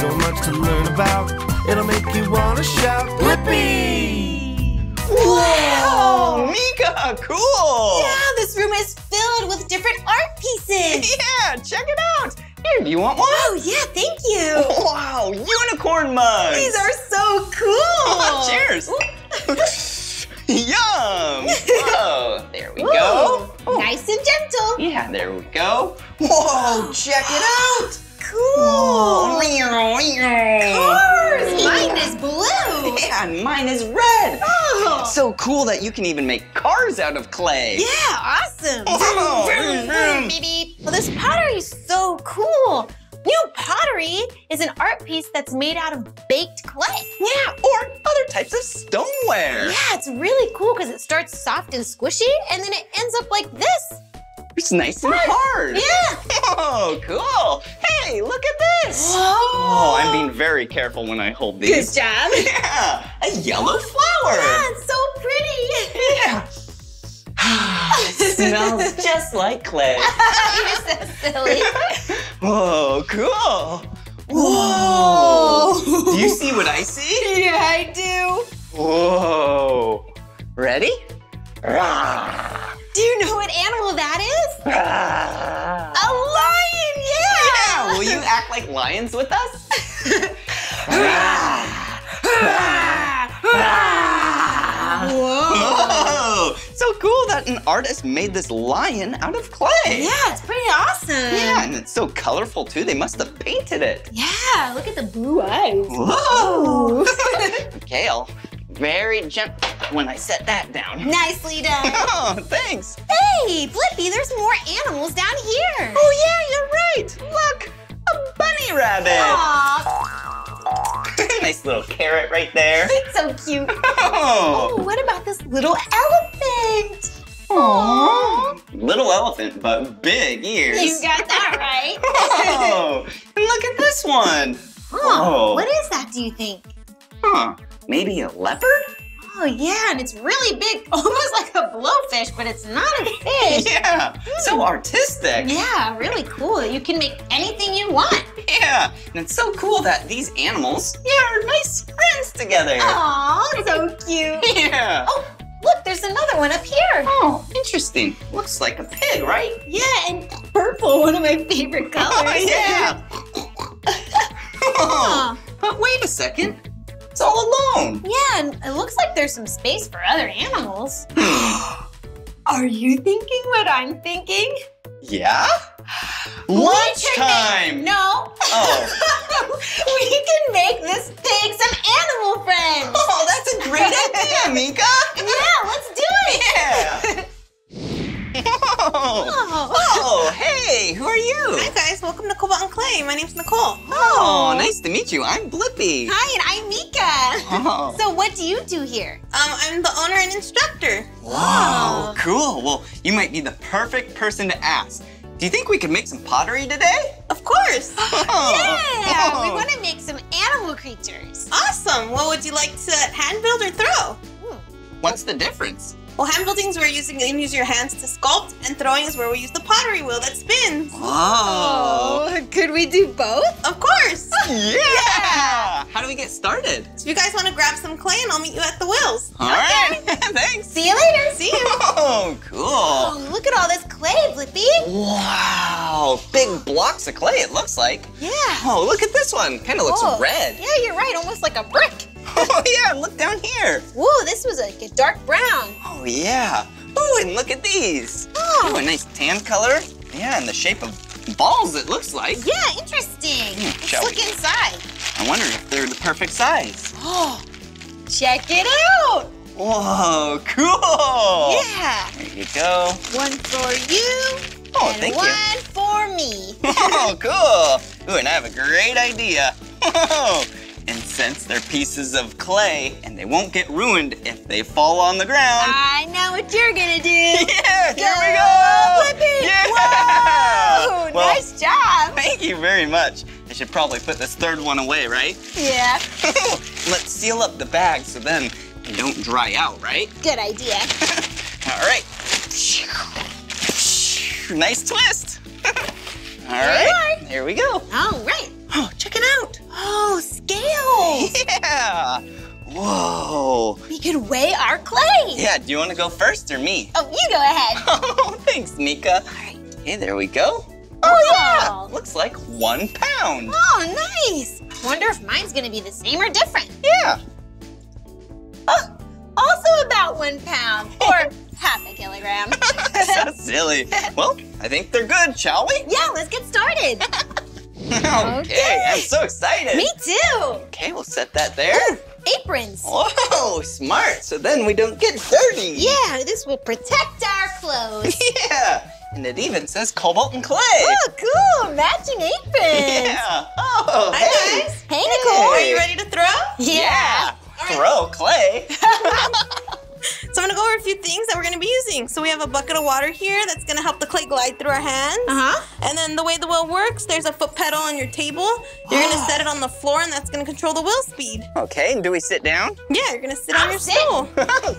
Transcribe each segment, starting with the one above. so much to learn about. It'll make you want to shout, Blippi! Wow! Mika, cool! Yeah, this room is filled with different art pieces. Yeah, check it out. Here, do you want one? Oh, yeah, thank you. Wow, unicorn mugs. These are so cool. Cheers. Yum! Oh, there we go. Ooh. Nice and gentle. Yeah, there we go. Whoa, check it out. Cool. Cars! Mine is blue. Yeah, and mine is red. Oh. So cool that you can even make cars out of clay. Yeah, awesome. Oh. Well, this pottery is so cool. New pottery is an art piece that's made out of baked clay. Yeah, or other types of stoneware. Yeah, it's really cool because it starts soft and squishy and then it ends up like this. It's nice and hard. Yeah. Oh, cool. Hey, look at this. Whoa. Oh, I'm being very careful when I hold these. Good job. Yeah, a yellow flower. Yeah, it's so pretty. Yeah. It smells just like clay. You're so silly. Whoa, cool. Whoa. Do you see what I see? Yeah, I do. Whoa. Ready? Do you know what animal that is? A lion, yeah. Yeah, will you act like lions with us? Whoa. So cool that an artist made this lion out of clay. Yeah, it's pretty awesome. Yeah, and it's so colorful too. They must have painted it. Yeah, look at the blue eyes. Whoa. Kale, very gentle when I set that down. Nicely done. Oh, thanks. Hey, Blippi, there's more animals down here. Oh, yeah, you're right. Look, a bunny rabbit. Aww. Nice little carrot right there. It's so cute. Oh. Oh, what about this little elephant? Aww. Little elephant, but big ears. You got that right. Oh, and look at this one. Oh, what is that, do you think? Huh, maybe a leopard? Oh, yeah, and it's really big, almost like a blowfish, but it's not a fish. Yeah, so artistic. Yeah, really cool. You can make anything you want. Yeah, and it's so cool that these animals, yeah, are nice friends together. Aw, so cute. Yeah. Oh, look, there's another one up here. Oh, interesting. Looks like a pig, right? Yeah, and purple, one of my favorite colors. Oh, yeah. Oh, but wait a second. It's all alone. Yeah, and it looks like there's some space for other animals. Are you thinking what I'm thinking? Yeah? Lunchtime! No. Oh. We can make this pig some animal friends. Oh, that's a great idea, Mika. Yeah, let's do it. Yeah. Whoa. Oh, hey, who are you? Hi, guys. Welcome to Cobalt and Clay. My name's Nicole. Oh, nice to meet you. I'm Blippi. Hi, and I'm Mika. Oh. So what do you do here? I'm the owner and instructor. Wow, cool. Well, you might be the perfect person to ask. Do you think we could make some pottery today? Of course. Yeah, we want to make some animal creatures. Awesome. What would you like to hand build or throw? What's the difference? Well, hand buildings where you use your hands to sculpt, and throwing is where we use the pottery wheel that spins. Oh, could we do both? Of course. Yeah. How do we get started? So if you guys want to grab some clay, and I'll meet you at the wheels. All right. Thanks. See you later. See you. Oh, cool. Oh, look at all this clay, Blippi. Wow. Big blocks of clay, it looks like. Yeah. Oh, look at this one. Kind of looks red. Yeah, you're right. Almost like a brick. Oh, yeah, look down here. Whoa, this was like a dark brown. Oh, yeah. Oh, and look at these. Oh, a nice tan color. Yeah, and the shape of balls, it looks like. Yeah, interesting. Let's look inside. I wonder if they're the perfect size. Oh, check it out. Whoa, cool. Yeah. There you go. One for you. Oh, thank you. And one for me. Oh, cool. Ooh, and I have a great idea. Whoa. And since they're pieces of clay and they won't get ruined if they fall on the ground. I know what you're going to do. Yeah, here we go. Blippi. Yeah. Whoa, well, nice job. Thank you very much. I should probably put this third one away, right? Yeah. Let's seal up the bag so then they don't dry out, right? Good idea. All right. Nice twist. All right. Here we go. All right. Oh, check it out. Yeah! Whoa! We could weigh our clay! Yeah, do you want to go first or me? Oh, you go ahead! Oh, thanks, Mika. All right. Okay, there we go. Oh, wow. Yeah! Looks like 1 pound. Oh, nice! Wonder if mine's gonna be the same or different. Yeah. Oh, also about 1 pound, or half a kilogram. So silly. Well, I think they're good, shall we? Yeah, let's get started. Okay, I'm so excited. Me too. Okay, we'll set that there. Ooh, aprons. Oh, smart. So then we don't get dirty. Yeah, this will protect our clothes. Yeah. And it even says cobalt and clay. Oh, cool. Matching aprons. Yeah. Oh, hey. Guys. Hey, Nicole. Hey. Are you ready to throw? Yeah. Throw clay. So I'm going to go over a few things that we're going to be using. So we have a bucket of water here that's going to help the clay glide through our hands. Uh-huh. And then the way the wheel works, there's a foot pedal on your table. You're going to set it on the floor, and that's going to control the wheel speed. Okay, and do we sit down? Yeah, you're going to sit on your stool. Cool.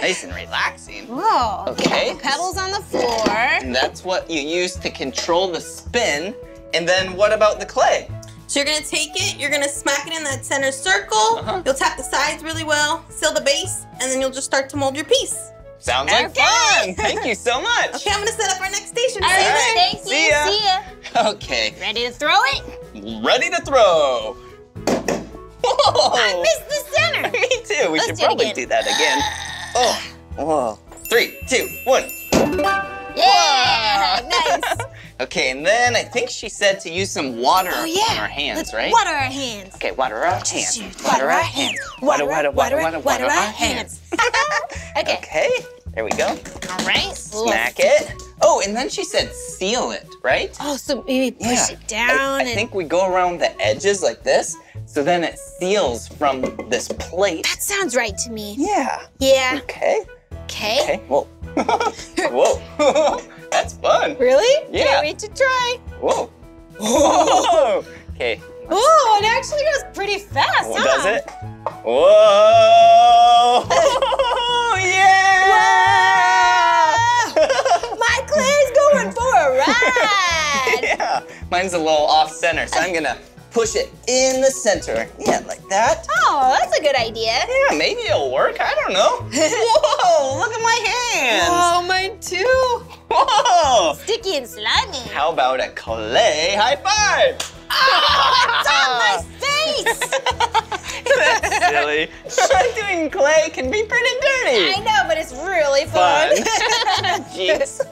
Nice and relaxing. Whoa. Okay. Pedals on the floor. And that's what you use to control the spin. And then what about the clay? So you're gonna take it, you're gonna smack it in that center circle, you'll tap the sides really well, seal the base, and then you'll just start to mold your piece. Sounds like fun! Thank you so much! Okay, I'm gonna set up our next station. All right. Thank you, see ya! Okay. Ready to throw it? Ready to throw! Whoa! I missed the center! Me too, we should probably do that again. Oh, whoa. 3, 2, 1. Yeah! Nice! Okay, and then I think she said to use some water on our hands, right? Water our hands. Okay, water our hands. Water our hands. Water our hands. Okay. Okay, there we go. All right. Smack it. Oh, and then she said seal it, right? Oh, so maybe push it down. I think we go around the edges like this, so then it seals from this plate. That sounds right to me. Yeah. Yeah. Okay. Okay. Whoa. Whoa. That's fun. Really? Yeah. Can't wait to try. Whoa. Whoa. Okay. Oh, it actually goes pretty fast, Does it? Whoa. Yeah. Whoa. My clay's going for a ride. Yeah. Mine's a little off center, so I'm going to push it in the center. Yeah, like that. Oh, that's a good idea. Yeah, maybe it'll work. I don't know. Whoa, look at my hands. Oh, mine too. Whoa. Sticky and slimy. How about a clay high five? Oh, it's on my face. That's silly. Doing clay can be pretty dirty. I know, but it's really fun. Jeez.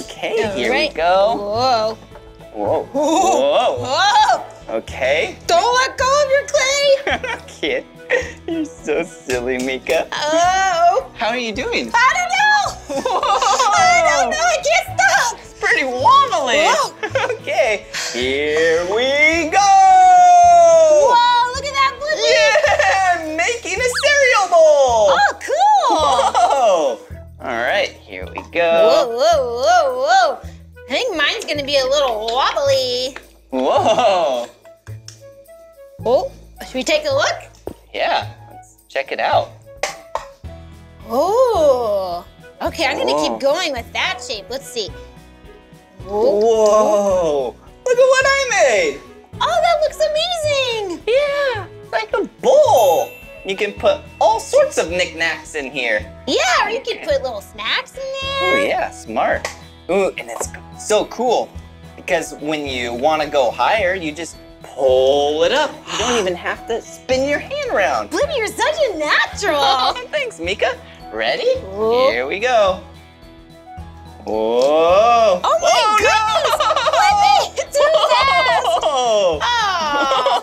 Okay, here we go. Whoa. Whoa. Whoa. Whoa. Okay. Don't let go of your clay. Kid, you're so silly, Mika. Oh. How are you doing? I don't know. Whoa. I don't know. I can't stop. It's pretty wobbly. Okay. Here we go. Whoa, look at that blue. Yeah, making a cereal bowl. Oh, cool. Whoa. All right, here we go. Whoa, whoa, whoa, whoa. I think mine's gonna be a little wobbly. Whoa. Oh, should we take a look? Yeah, let's check it out. Oh, okay, I'm gonna keep going with that shape. Let's see. Whoa. Whoa, look at what I made. Oh, that looks amazing. Yeah, it's like a bowl. You can put all sorts of knickknacks in here. Yeah, or you can put little snacks in there. Oh yeah, smart. Ooh, and it's so cool because when you want to go higher, you just pull it up. You don't even have to spin your hand around. Blippi, you're such a natural. Oh, thanks, Mika. Ready? Whoa. Here we go. Whoa. Oh my goodness! Blippi, it's too fast.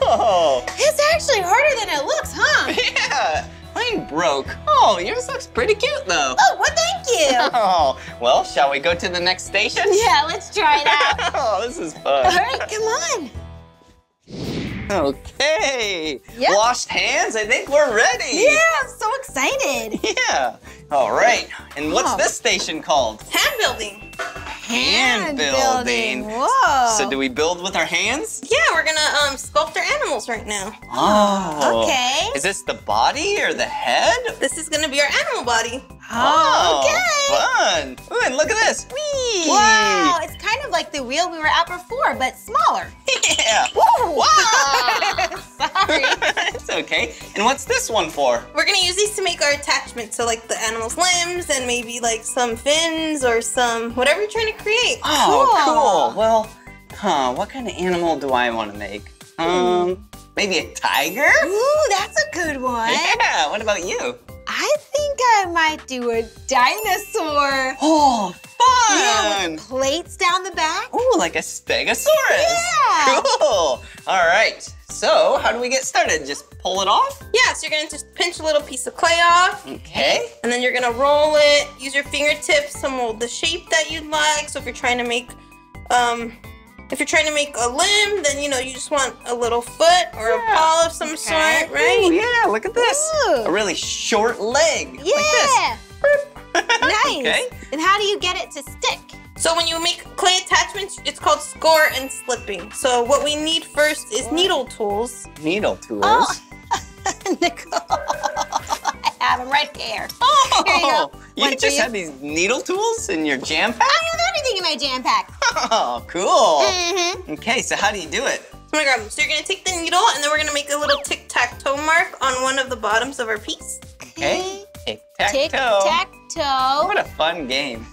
Oh. It's actually harder than it looks, huh? Yeah. Mine broke. Oh, yours looks pretty cute though. Oh, well, thank you. Oh, well, shall we go to the next station? Yeah, let's try it out. Oh, this is fun. All right, come on. Okay. Yep. Washed hands, I think we're ready. Yeah, I'm so excited. Yeah. All right, and what's this station called? Hand building. Hand building. Whoa. So do we build with our hands? Yeah, we're gonna sculpt our animals right now. Oh. Okay. Is this the body or the head? This is gonna be our animal body. Oh, okay. Fun. Ooh, and look at this. Whee! Wow, it's kind of like the wheel we were at before, but smaller. Yeah. Whoa. Sorry. It's okay. And what's this one for? We're gonna use these to make our attachments, so like the animal's limbs and maybe like some fins or some whatever you're trying to create. Oh, cool. Well, what kind of animal do I want to make? Maybe a tiger? Ooh, that's a good one. Yeah, what about you? I think I might do a dinosaur. Oh, fun! Yeah, with plates down the back. Ooh, like a stegosaurus. Yeah! Cool. All right, so how do we get started? Just pull it off? Yeah, so you're gonna just pinch a little piece of clay off. Okay. And then you're gonna roll it, use your fingertips to mold the shape that you'd like. So if you're trying to make, if you're trying to make a limb, then, you know, you just want a little foot or a paw of some sort, right? Ooh, yeah, look at this. Ooh. A really short leg. Yeah. Like this. Nice. Okay. And how do you get it to stick? So when you make clay attachments, it's called score and slipping. So what we need first is needle tools. Needle tools? Oh. Nicole, I have them right there. Oh. Here you go. You just have these needle tools in your jam pack? I have everything in my jam pack. Oh, cool. Mm-hmm. Okay, so how do you do it? So I'm gonna grab them. So you're gonna take the needle and then we're gonna make a little tic-tac-toe mark on one of the bottoms of our piece. Okay, tic-tac-toe. Tic-tac-toe. What a fun game.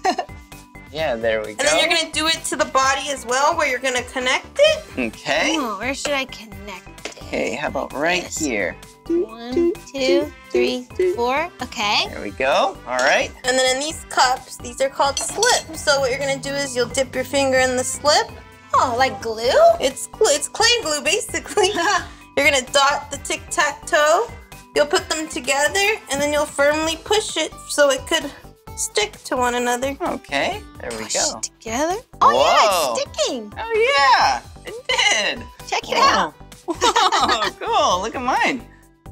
Yeah, there we go. And then you're gonna do it to the body as well, where you're gonna connect it. Okay. Ooh, where should I connect it? Okay, how about right here? One, two, three, four. Okay. There we go. All right. And then in these cups, these are called slips. So what you're gonna do is you'll dip your finger in the slip. Oh, like glue? It's clay glue, basically. You're gonna dot the tic-tac-toe. You'll put them together, and then you'll firmly push it so it could stick to one another. Okay. There we go. Push together. Oh yeah, it's sticking. Oh yeah, it did. Check it out. Whoa, cool. Look at mine.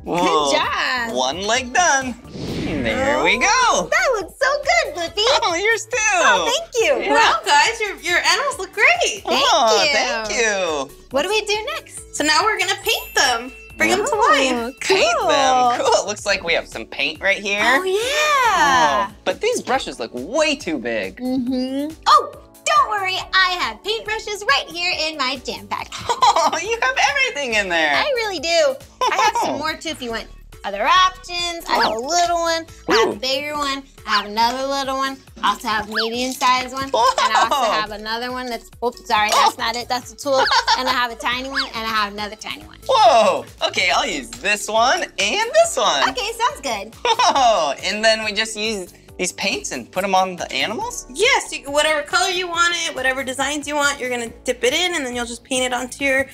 Whoa. Good job. One leg done. There we go. That looks so good, Blippi. Oh, yours too. Oh, thank you. Yeah. Wow, guys, your animals look great. Thank you. What do we do next? So now we're going to paint them. Bring them to life. Cool. Paint them. Cool. It looks like we have some paint right here. Oh, yeah. Oh, but these brushes look way too big. Mm-hmm. Oh. Don't worry, I have paintbrushes right here in my jam pack. Oh, you have everything in there. I really do. I have some more too if you want other options. I have a little one, I have a bigger one, I have another little one, I also have medium-sized one, and I also have another one that's, oops, sorry, that's not it, that's a tool, and I have a tiny one, and I have another tiny one. Whoa, okay, I'll use this one and this one. Okay, sounds good. Whoa, and then we just use these paints and put them on the animals? Yes, whatever color you want it, whatever designs you want, you're gonna dip it in and then you'll just paint it onto your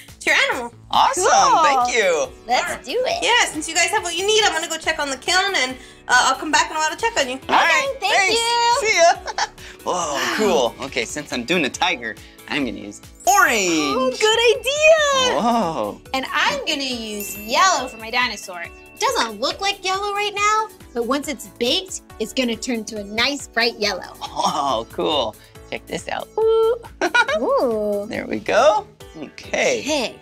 animal. Awesome, cool. Thank you. Let's do it. Yeah, since you guys have what you need, I'm gonna go check on the kiln and I'll come back and I'll check on you. All right, thanks. See ya. Whoa, cool. Okay, since I'm doing a tiger, I'm gonna use orange. Oh, good idea. Whoa. And I'm gonna use yellow for my dinosaur. It doesn't look like yellow right now, but once it's baked, it's gonna turn to a nice bright yellow. Oh, cool. Check this out. Ooh. Ooh. There we go. Okay. Hey,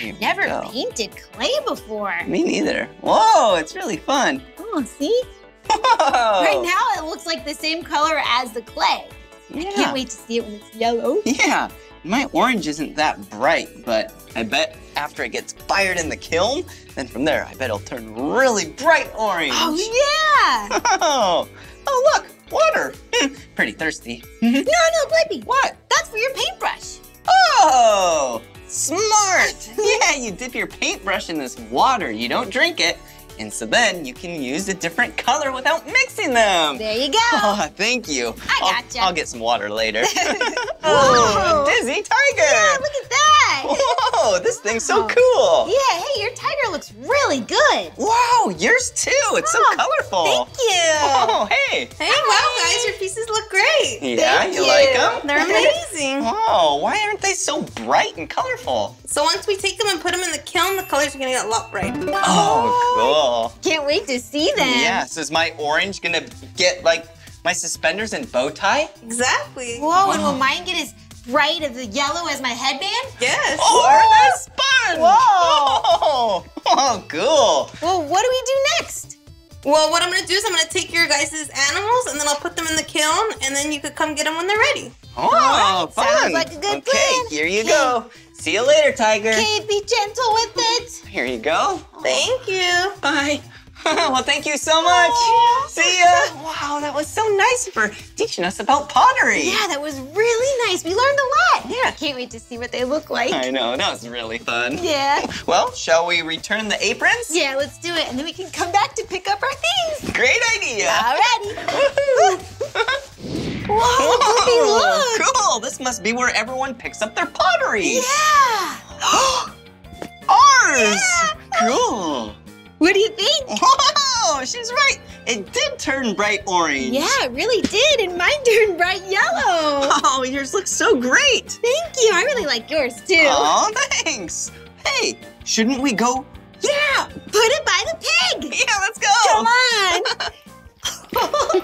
I've never painted clay before. Me neither. Whoa, it's really fun. Oh, see? Whoa. Right now it looks like the same color as the clay. Yeah. I can't wait to see it when it's yellow. Yeah. My orange isn't that bright, but I bet after it gets fired in the kiln, then from there, I bet it'll turn really bright orange. Oh, yeah. Oh look, water. Pretty thirsty. No, Blippi. What? That's for your paintbrush. Oh, smart. Yeah, you dip your paintbrush in this water. You don't drink it. And so then you can use a different color without mixing them. There you go. Oh, thank you. Gotcha. I'll get some water later. Whoa, a dizzy tiger. Yeah, look at that. Whoa, this thing's so cool. Yeah, hey, your tiger looks really good. Wow, yours too. It's so colorful. Thank you. Oh, hey. Hey, wow, guys, your pieces look great. Yeah, you like them? They're amazing. Wow, why aren't they so bright and colorful? So once we take them and put them in the kiln, the colors are gonna get a lot brighter. Oh, cool. Can't wait to see them. Yeah, so is my orange gonna get like my suspenders and bow tie? Exactly. Whoa, and will mine get as bright of the yellow as my headband? Yes. Or my sponge. Whoa. Oh, cool. Well, what do we do next? Well, what I'm going to do is I'm going to take your guys' animals, and then I'll put them in the kiln, and then you could come get them when they're ready. Oh, right. Fun. Sounds like a good plan. Okay, here you go. See you later, Tiger. Okay, be gentle with it. Here you go. Thank you. Bye. Well, thank you so much. Oh, see ya. Wow, that was so nice for teaching us about pottery. Yeah, that was really nice. We learned a lot. Yeah. I can't wait to see what they look like. I know, that was really fun. Yeah. Well, shall we return the aprons? Yeah, let's do it. And then we can come back to pick up our things. Great idea. Alrighty. Whoa, look. Cool. This must be where everyone picks up their pottery. Yeah. Ours. Yeah. Cool. What do you think? Whoa, she's right. It did turn bright orange. Yeah, it really did. And mine turned bright yellow. Oh, yours looks so great. Thank you. I really like yours, too. Oh, thanks. Hey, shouldn't we go? Yeah. Put it by the pig. Yeah, let's go. Come on. Oh,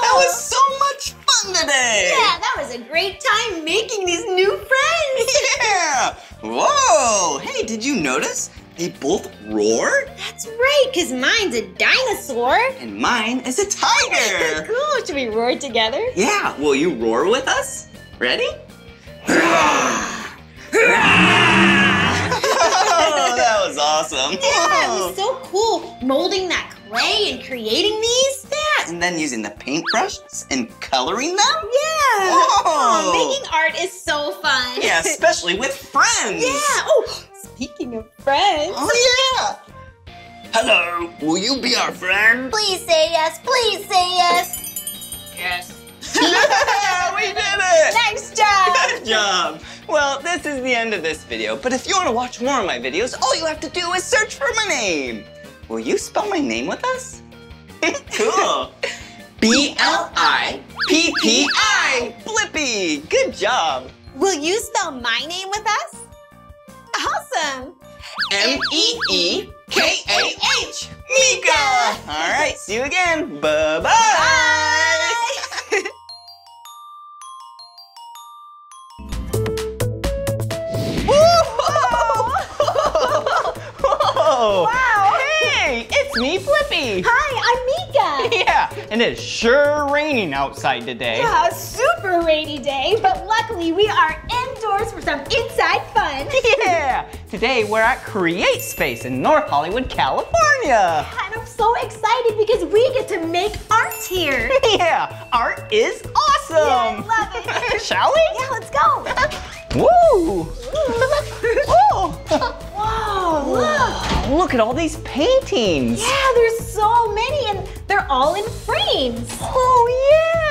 that was so much fun today. Yeah, that was a great time making these new friends. Yeah. Whoa. Hey, did you notice? They both roar? That's right, because mine's a dinosaur. And mine is a tiger. Cool, should we roar together? Yeah, will you roar with us? Ready? Hurrah! Hurrah! Oh, that was awesome. Yeah, it was so cool molding that clay and creating these. And then using the paintbrushes and coloring them? Yeah. Whoa. Oh, making art is so fun. Yeah, especially with friends. Yeah. Oh. Speaking of friends. Oh, yeah. Hello, will you be our friend? Please say yes, please say yes. Yes. Yeah, we did it. Nice job. Good job. Well, this is the end of this video, but if you want to watch more of my videos, all you have to do is search for my name. Will you spell my name with us? Cool. B-L-I-P-P-I. Blippi, good job. Will you spell my name with us? Awesome! M-E-E-K-A-H! Meeka! Alright, see you again. Bye-bye! Bye! Whoa! Whoa! Wow! Hey, it's me, Blippi! Hi, I'm Meeka! Yeah, and it's sure raining outside today. Yeah, a super rainy day, but luckily we are indoors for some inside fun. Yeah! Today we're at Create Space in North Hollywood, California. And I'm so excited because we get to make art here. Yeah, art is awesome. Yeah, I love it. Shall we? Yeah, let's go. Woo! Whoa! Whoa, look. Look at all these paintings. Yeah, there's so many and they're all in frames. Oh,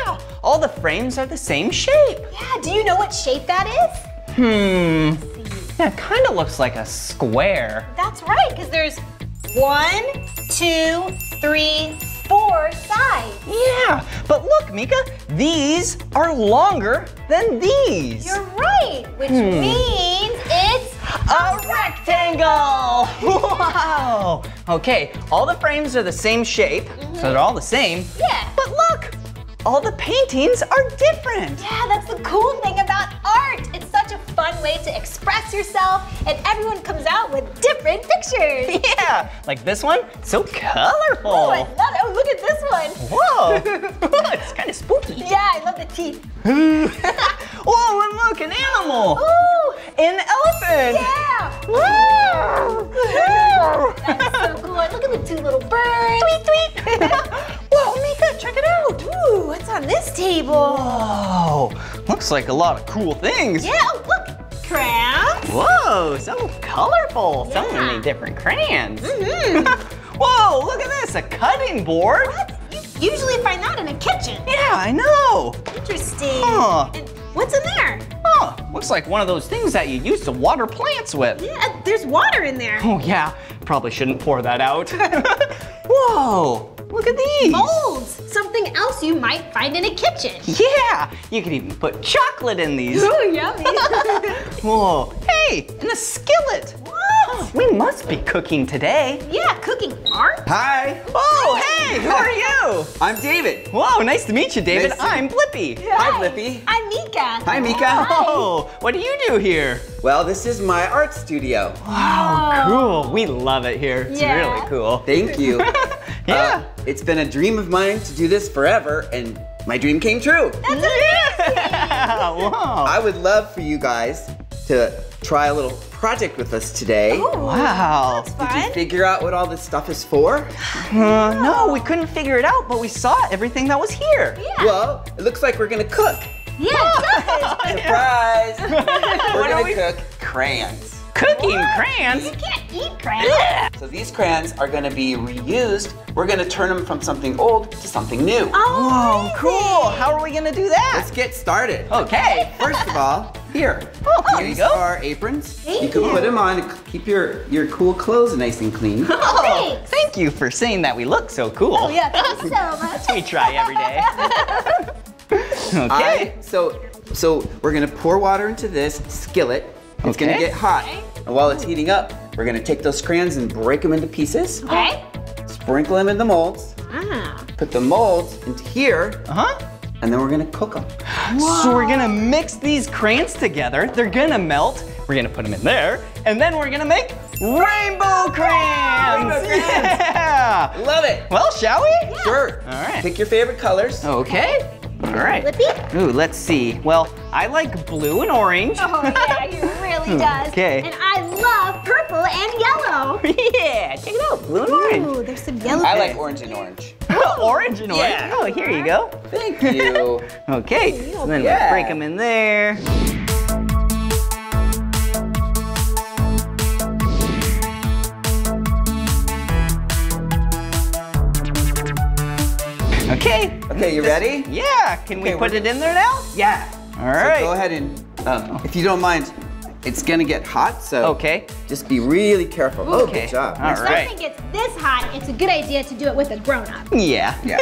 yeah. All the frames are the same shape. Yeah, do you know what shape that is? Yeah, it kind of looks like a square. That's right, because there's 1, 2, 3, 4 sides. Yeah, but look, Meeka, these are longer than these. You're right, which means it's a rectangle. Wow. Okay, all the frames are the same shape, so they're all the same. Yeah. But look. All the paintings are different. Yeah, that's the cool thing about art. It's such a fun way to express yourself, and everyone comes out with different pictures. Yeah, like this one, so colorful. Oh, I love it. Oh, look at this one. Whoa, it's kind of spooky. Yeah, I love the teeth. Oh, and look, an animal. Ooh, an elephant. Yeah. Wow. That's so cool. Look at the two little birds. Tweet, tweet. Whoa, Meeka, check it out. Ooh, what's on this table? Whoa, looks like a lot of cool things. Yeah, oh, look, crayons. Whoa, so colorful. Yeah. So many different crayons. Whoa, look at this, a cutting board. What? You usually find that in a kitchen. Yeah, I know. Interesting. Huh. And what's in there? Oh, looks like one of those things that you use to water plants with. Yeah, there's water in there. Oh, yeah, probably shouldn't pour that out. Whoa. Look at these. Molds, something else you might find in a kitchen. Yeah, you could even put chocolate in these. Ooh, yummy. Whoa, hey, and a skillet. What? We must be cooking today. Yeah, cooking art. Hi. Oh, hey, who are you? I'm David. Whoa, nice to meet you, David. Nice. I'm Blippi. Yeah. Hi, Blippi. I'm Meeka. Hi, Meeka. Hi. Oh, what do you do here? Well, this is my art studio. Wow, cool. We love it here. It's really cool. Thank you. Yeah. It's been a dream of mine to do this forever, and my dream came true. That's amazing! Wow. I would love for you guys to try a little project with us today. Oh, wow. That's fun. Did you figure out what all this stuff is for? No, we couldn't figure it out, but we saw everything that was here. Yeah. Well, it looks like we're gonna cook. Yeah, surprise! We're gonna cook crayons. Cooking crayons? You can't eat crayons. Yeah. So these crayons are gonna be reused. We're gonna turn them from something old to something new. Oh, whoa, cool. How are we gonna do that? Let's get started. Okay. First of all, here. Oh, these are aprons. Thank you. You can put them on and keep your cool clothes nice and clean. Oh, thank you for saying that we look so cool. Oh yeah, thanks so much. That's what we try every day. Okay. So we're gonna pour water into this skillet. It's gonna get hot. And while it's heating up, we're gonna take those crayons and break them into pieces. Okay. Sprinkle them in the molds. Put the molds into here. And then we're gonna cook them. Whoa. So we're gonna mix these crayons together. They're gonna melt. We're gonna put them in there. And then we're gonna make rainbow crayons. Rainbow crayons. Yeah. Love it. Well, shall we? Yeah. Sure. All right. Pick your favorite colors. Okay. All right. Ooh, let's see. Well, I like blue and orange. Oh yeah, he really does. Okay. And I love purple and yellow. Yeah, check it out, blue and orange. Ooh, there's some yellow. I like orange and orange. Orange and orange? Yeah. Oh, here you go. Thank you. Okay, so then we'll break them in there. Okay. Okay, you ready? Yeah. Can we put it in there now? Yeah. All right. So go ahead and, if you don't mind, it's gonna get hot, so just be really careful. Ooh, okay. Good job. All right. If something gets this hot, it's a good idea to do it with a grown-up. Yeah. Yeah.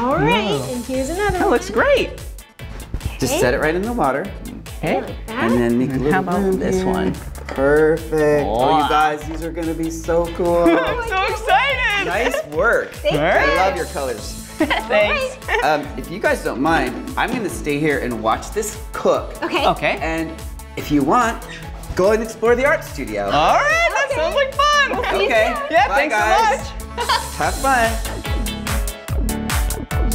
All right. And here's another one. That looks great. Just set it right in the water. Okay. Like that. And then make a little room this one. Perfect. Oh, you guys, these are gonna be so cool. I'm so excited. Nice work. Thank you. I love your colors. Thanks. If you guys don't mind, I'm gonna stay here and watch this cook. Okay. Okay. And if you want, go and explore the art studio. All right, that sounds like fun. We'll Yeah, Bye, guys. Thanks so much. Have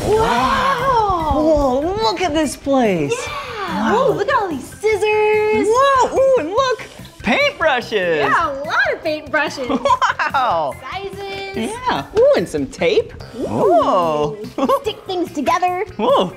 fun. Wow. Whoa, look at this place. Yeah. Wow. Oh, look at all these scissors. Whoa, ooh, and look, paintbrushes. Yeah, a lot of paintbrushes. Wow. Sizes. Yeah. Ooh, and some tape. Ooh. Stick things together. Whoa.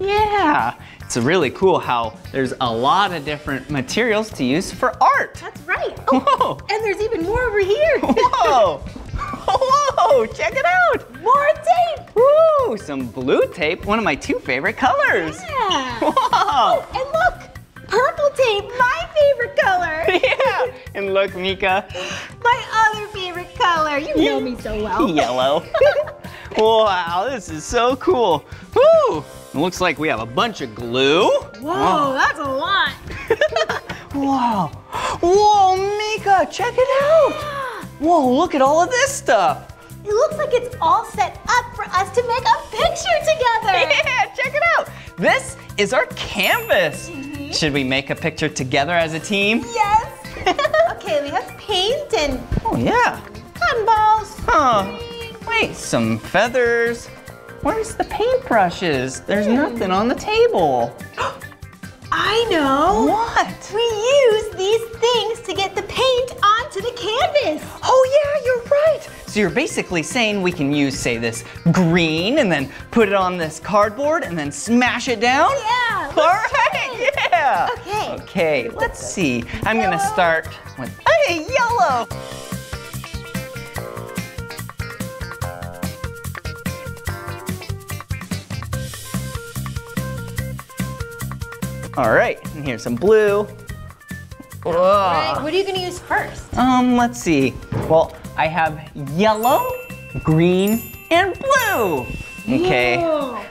Yeah. It's really cool how there's a lot of different materials to use for art. That's right. Oh, whoa. And there's even more over here. Whoa. Whoa, check it out. More tape. Woo, some blue tape, one of my two favorite colors. Yeah. Whoa. Oh, and look. Purple tape, my favorite color. Yeah, and look, Mika. My other favorite color. You know me so well. Yellow. Wow, this is so cool. Woo! It looks like we have a bunch of glue. Whoa, that's a lot. Wow. Whoa, Mika, check it out. Whoa, look at all of this stuff. It looks like it's all set up for us to make a picture together. Yeah, check it out. This is our canvas. Should we make a picture together as a team? Yes. Okay, we have paint and cotton balls. Wait, some feathers. Where's the paintbrushes? There's nothing on the table. I know. What? We use these things to get the paint onto the canvas. Oh yeah, you're right. So you're basically saying we can use, say, this green and then put it on this cardboard and let's smash it down? Yeah. All right, yeah. Okay. Okay, let's see. I'm gonna start with yellow. All right, and here's some blue. All right, what are you gonna use first? Let's see. Well, I have yellow, green, and blue. Okay,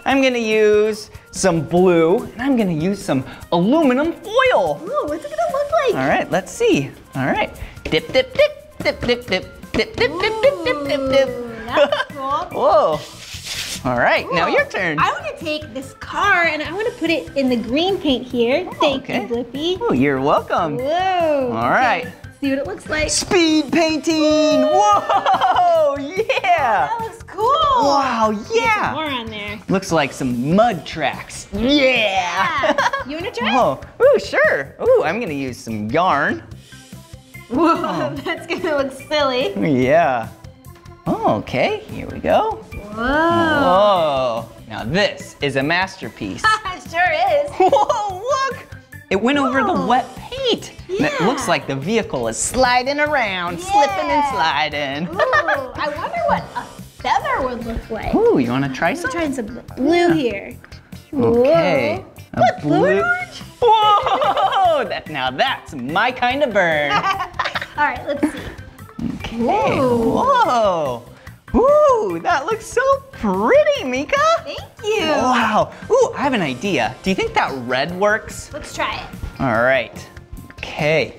I'm gonna use some blue, and I'm gonna use some aluminum foil. Ooh, what's it gonna look like? All right, let's see. All right, dip, dip, dip, dip, dip, dip, dip, dip, dip, dip, dip, dip. That's cool. Whoa. All right, now your turn. I want to take this car and I want to put it in the green paint here. Thank you, Blippi. Oh, you're welcome. Whoa. All right, see what it looks like. Speed painting! Whoa! Yeah! Oh, that looks cool! Wow, yeah! There's more on there. Looks like some mud tracks. Yeah! You wanna try? Whoa. Ooh, sure. Ooh, I'm gonna use some yarn. Whoa, oh. That's gonna look silly. Yeah. Oh, okay, here we go. Whoa. Whoa. Now this is a masterpiece. It sure is. Whoa, look! It went over the wet paint. Yeah. It looks like the vehicle is sliding around, slipping and sliding. Ooh, I wonder what a feather would look like. Ooh, you wanna try some? I'm trying some blue here. Okay. Whoa. What, blue and orange? Whoa, now that's my kind of bird. All right, let's see. Okay. Whoa. Whoa. Ooh, that looks so pretty, Mika. Thank you. Wow. Ooh, I have an idea. Do you think that red works? Let's try it. All right. Okay.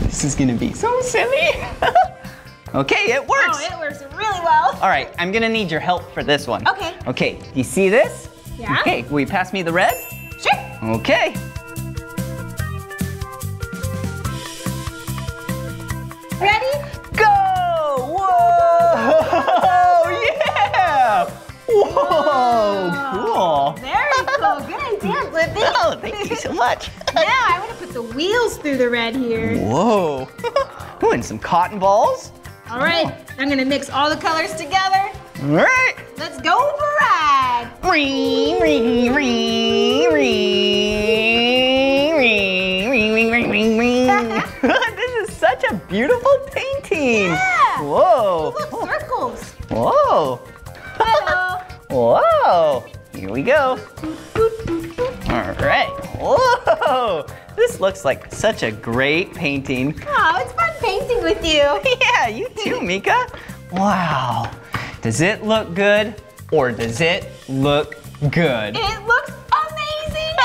This is gonna be so silly. Okay, it works. Oh, it works really well. All right, I'm gonna need your help for this one. Okay. Okay, you see this? Yeah. Okay, will you pass me the red? Sure. Okay. Ready? Go! Whoa! Yeah! Whoa! Cool. Very cool. Good idea, Blippi. Oh, thank you so much. Now I want to put the wheels through the red here. Whoa. Ooh, and some cotton balls. All right, I'm gonna mix all the colors together. All right. Let's go for a ride. Ring, ring, ring, ring, ring, ring, ring, ring, ring. Such a beautiful painting. Yeah. Whoa. Look, circles. Whoa. Hello. Whoa. Here we go. All right. Whoa. This looks like such a great painting. Oh, it's fun painting with you. Yeah, you too, Mika. Wow. Does it look good or does it look good? It looks amazing.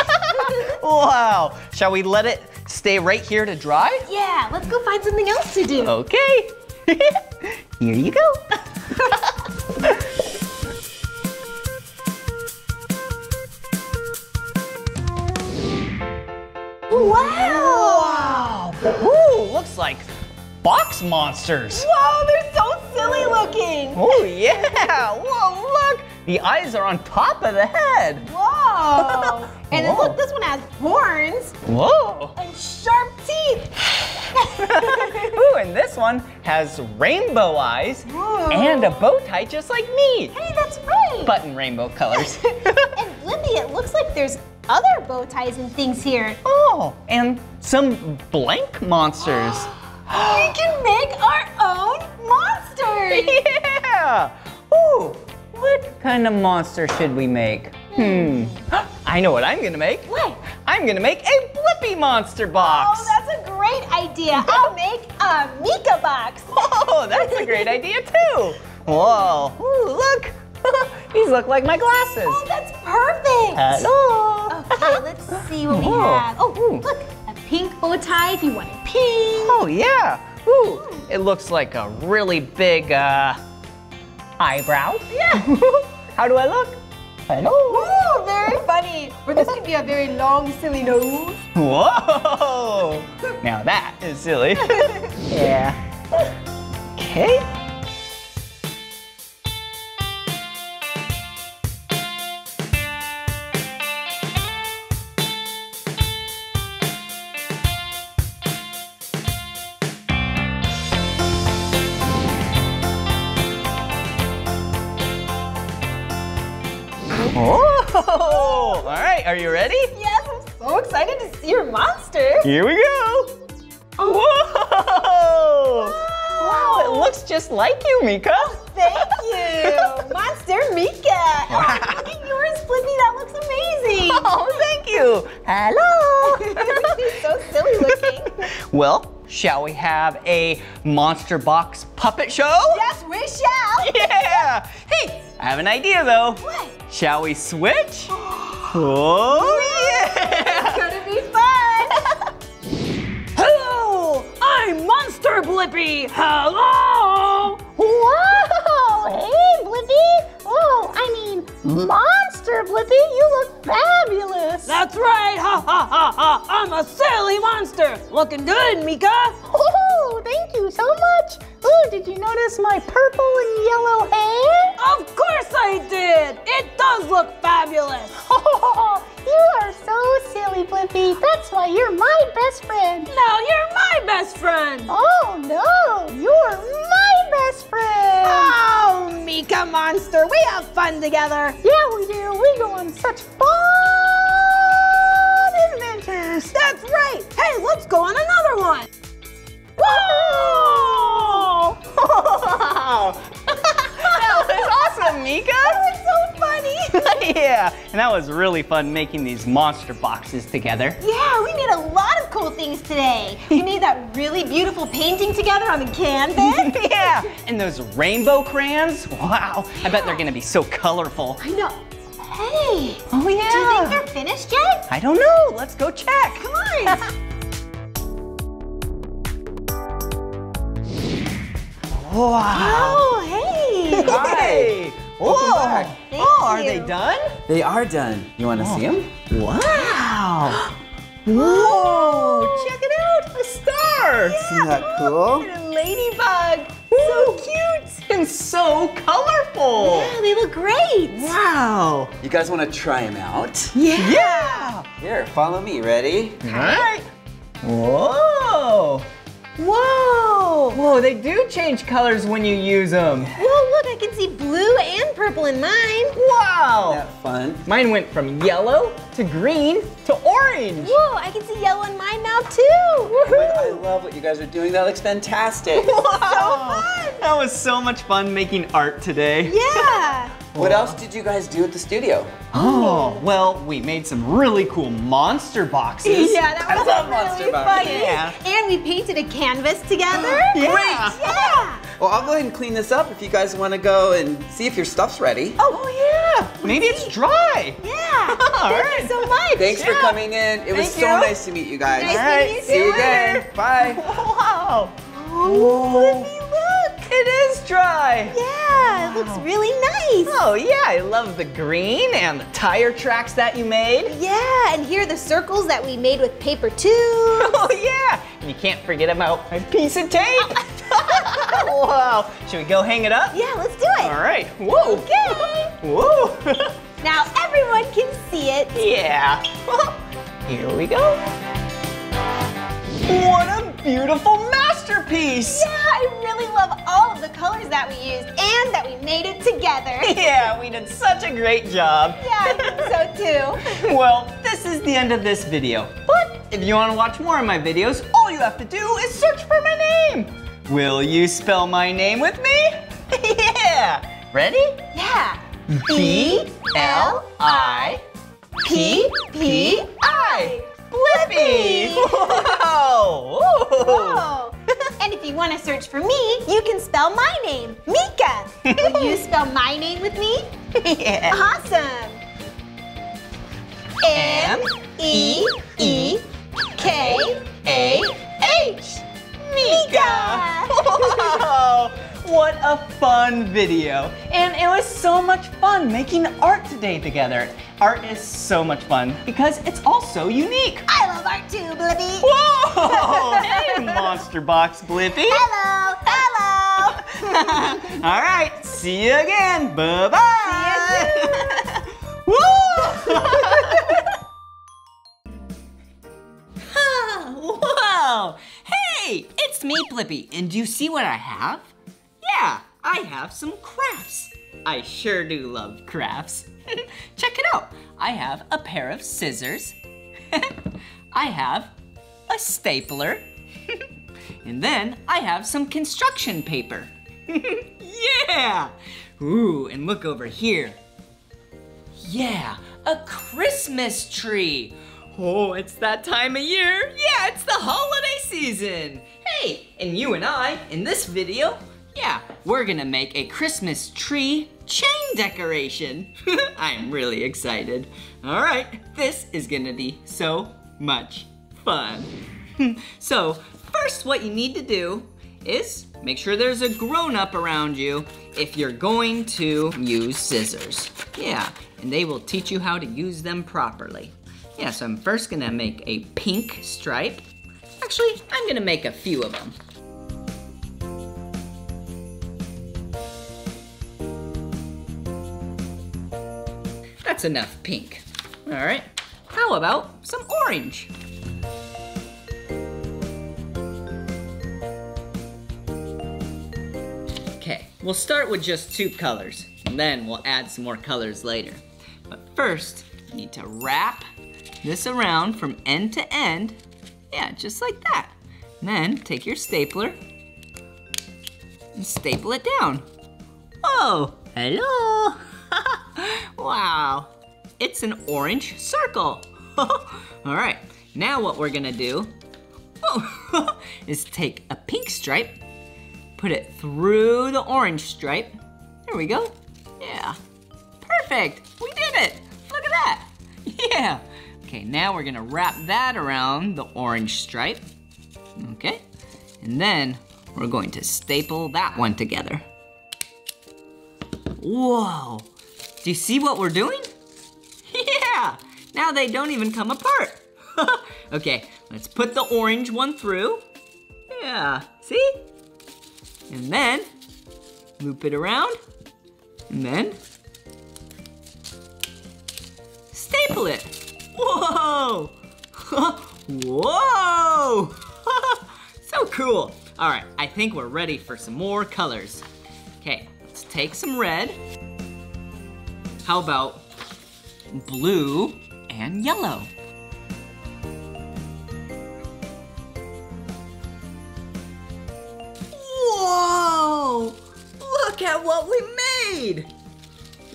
Wow. Shall we let it stay right here to dry? Yeah, let's go find something else to do. Okay. Here you go. Wow. Wow. Ooh, looks like box monsters. Whoa, they're so silly looking. Oh, yeah. Whoa, look. The eyes are on top of the head. Whoa. And then look, this one has horns. Whoa. And sharp teeth. Ooh, and this one has rainbow eyes. Whoa. And a bow tie just like me. Hey, that's right. But in rainbow colors. And Blippi, it looks like there's other bow ties and things here. Oh, and some blank monsters. We can make our own monsters. Yeah. Ooh. What kind of monster should we make? I know what I'm gonna make. What? I'm gonna make a Blippi monster box. Oh, that's a great idea. I'll make a Mika box. Oh, that's a great idea too. Whoa, ooh, look. These look like my glasses. Oh, that's perfect. Hello. Okay, let's see what we have. Oh, ooh, look, a pink bow tie if you want it pink. Oh, yeah. Ooh, it looks like a really big, eyebrow? Yeah. How do I look? Hello. Whoa, very funny. But this could be a very long, silly nose. Whoa. Now that is silly. Yeah. Okay. Oh, all right, are you ready? Yes, I'm so excited to see your monster. Here we go. Whoa. Wow, it looks just like you, Mika. Oh, thank you. Monster Mika. Wow. Oh, look at yours, Blippi, that looks amazing. Oh, thank you. Hello. He's so silly looking. Well, shall we have a monster box puppet show? Yes, we shall. Yeah. Hey, I have an idea though. What? Shall we switch? Oh, yeah. It's gonna be fun. Hello, I'm Monster Blippi. Hello. Whoa, hey, Blippi. Oh, I mean, Monster Blippi, you look fabulous. That's right, ha ha ha ha. I'm a silly monster. Looking good, Mika. Oh, notice my purple and yellow hair? Of course I did! It does look fabulous! Oh, you are so silly, Blippi. That's why you're my best friend. No, you're my best friend! Oh no, you're my best friend! Oh, Mika Monster, we have fun together! Yeah, we do. We go on such fun adventures! That's right! Hey, let's go on another one! Whoa! That was awesome, Mika! That was so funny! Yeah, and that was really fun making these monster boxes together. Yeah, we made a lot of cool things today. We made that really beautiful painting together on the canvas. Yeah, and those rainbow crayons, wow. Yeah. I bet they're gonna be so colorful. I know. Hey, oh, yeah. Do you think they're finished yet? I don't know, let's go check. Come on. Wow. Oh, hey. Hi. Welcome back. Oh, are they done? They are done. You want to see them? Wow. Whoa. Check it out. A star. Yeah. Isn't that cool? And a ladybug. Ooh. So cute. And so colorful. Yeah, they look great. Wow. You guys want to try them out? Yeah. Here, follow me. Ready? All right. Whoa. Whoa! Whoa, they do change colors when you use them. Whoa, look, I can see blue and purple in mine. Wow! Isn't that fun? Mine went from yellow to green to orange. Whoa, I can see yellow in mine now too. Woohoo! I love what you guys are doing. That looks fantastic. Wow! So fun! That was so much fun making art today. Yeah! What else did you guys do at the studio? Oh, well, we made some really cool monster boxes. Yeah, that was really funny. Yeah. And we painted a canvas together. Yeah. Great. Yeah. Well, I'll go ahead and clean this up if you guys want to go and see if your stuff's ready. Oh, yeah. Maybe it's dry. Yeah. All right. Thank you so much. Thanks for coming in. It was so nice to meet you guys. Nice meeting you too. See you again. Bye. Wow. Whoa. It is dry. Yeah, it looks really nice. Oh yeah, I love the green and the tire tracks that you made. Yeah, and here are the circles that we made with paper tubes. Oh yeah, and you can't forget about my piece of tape. Wow, should we go hang it up? Yeah, let's do it. All right, whoa. Okay. Whoa. Now everyone can see it. Yeah. Here we go. What a beautiful masterpiece! Yeah, I really love all of the colors that we used and that we made it together. Yeah, we did such a great job. Yeah, I think so too. Well, this is the end of this video. But if you want to watch more of my videos, all you have to do is search for my name. Will you spell my name with me? Yeah. Ready? Yeah. B-L-I-P-P-I. Blippi! Whoa! Whoa. And if you want to search for me, you can spell my name, Mika. Will you spell my name with me? Yeah. Awesome. M-E-E-K-A-H. Mika! Whoa! What a fun video. And it was so much fun making art today together. Art is so much fun because it's also unique. I love art too, Blippi. Whoa! Hey, Monster Box Blippi. Hello, hello. All right, see you again. Bye-bye. See you soon. Whoa! Wow. Hey, it's me, Blippi. And do you see what I have? Yeah, I have some crafts. I sure do love crafts. Check it out. I have a pair of scissors. I have a stapler. And then I have some construction paper. Yeah! Ooh, and look over here. Yeah, a Christmas tree. Oh, it's that time of year. Yeah, it's the holiday season. Hey, and you and I, in this video, yeah, we're gonna make a Christmas tree chain decoration. I'm really excited. All right, this is gonna be so much fun. So first what you need to do is make sure there's a grown-up around you if you're going to use scissors. Yeah, and they will teach you how to use them properly. Yeah, so I'm first gonna make a pink stripe. Actually, I'm gonna make a few of them. That's enough pink. All right, how about some orange? Okay, we'll start with just two colors, and then we'll add some more colors later. But first, you need to wrap this around from end to end. Yeah, just like that. And then take your stapler and staple it down. Oh, hello. Wow, it's an orange circle. All right, now what we're gonna do is take a pink stripe, put it through the orange stripe. There we go. Yeah, perfect. We did it. Look at that. Yeah. Okay, now we're gonna wrap that around the orange stripe. Okay, and then we're going to staple that one together. Whoa, do you see what we're doing? Yeah, now they don't even come apart. Okay, let's put the orange one through. Yeah, see? And then loop it around, and then staple it. Whoa, whoa. So cool. All right, I think we're ready for some more colors. Okay, let's take some red. How about blue and yellow? Whoa, look at what we made.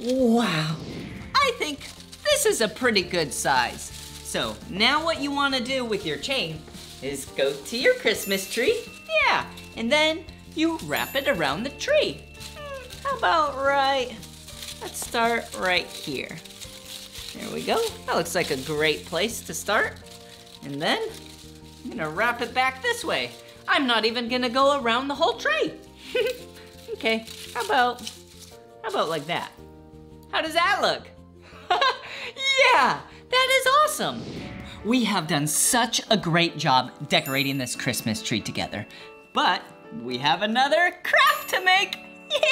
Wow, I think this is a pretty good size. So now what you want to do with your chain is go to your Christmas tree, yeah, and then you wrap it around the tree. How about let's start right here. There we go, that looks like a great place to start. And then I'm gonna wrap it back this way. I'm not even gonna go around the whole tree. Okay, how about like that? How does that look? Yeah, that is awesome. We have done such a great job decorating this Christmas tree together, but we have another craft to make,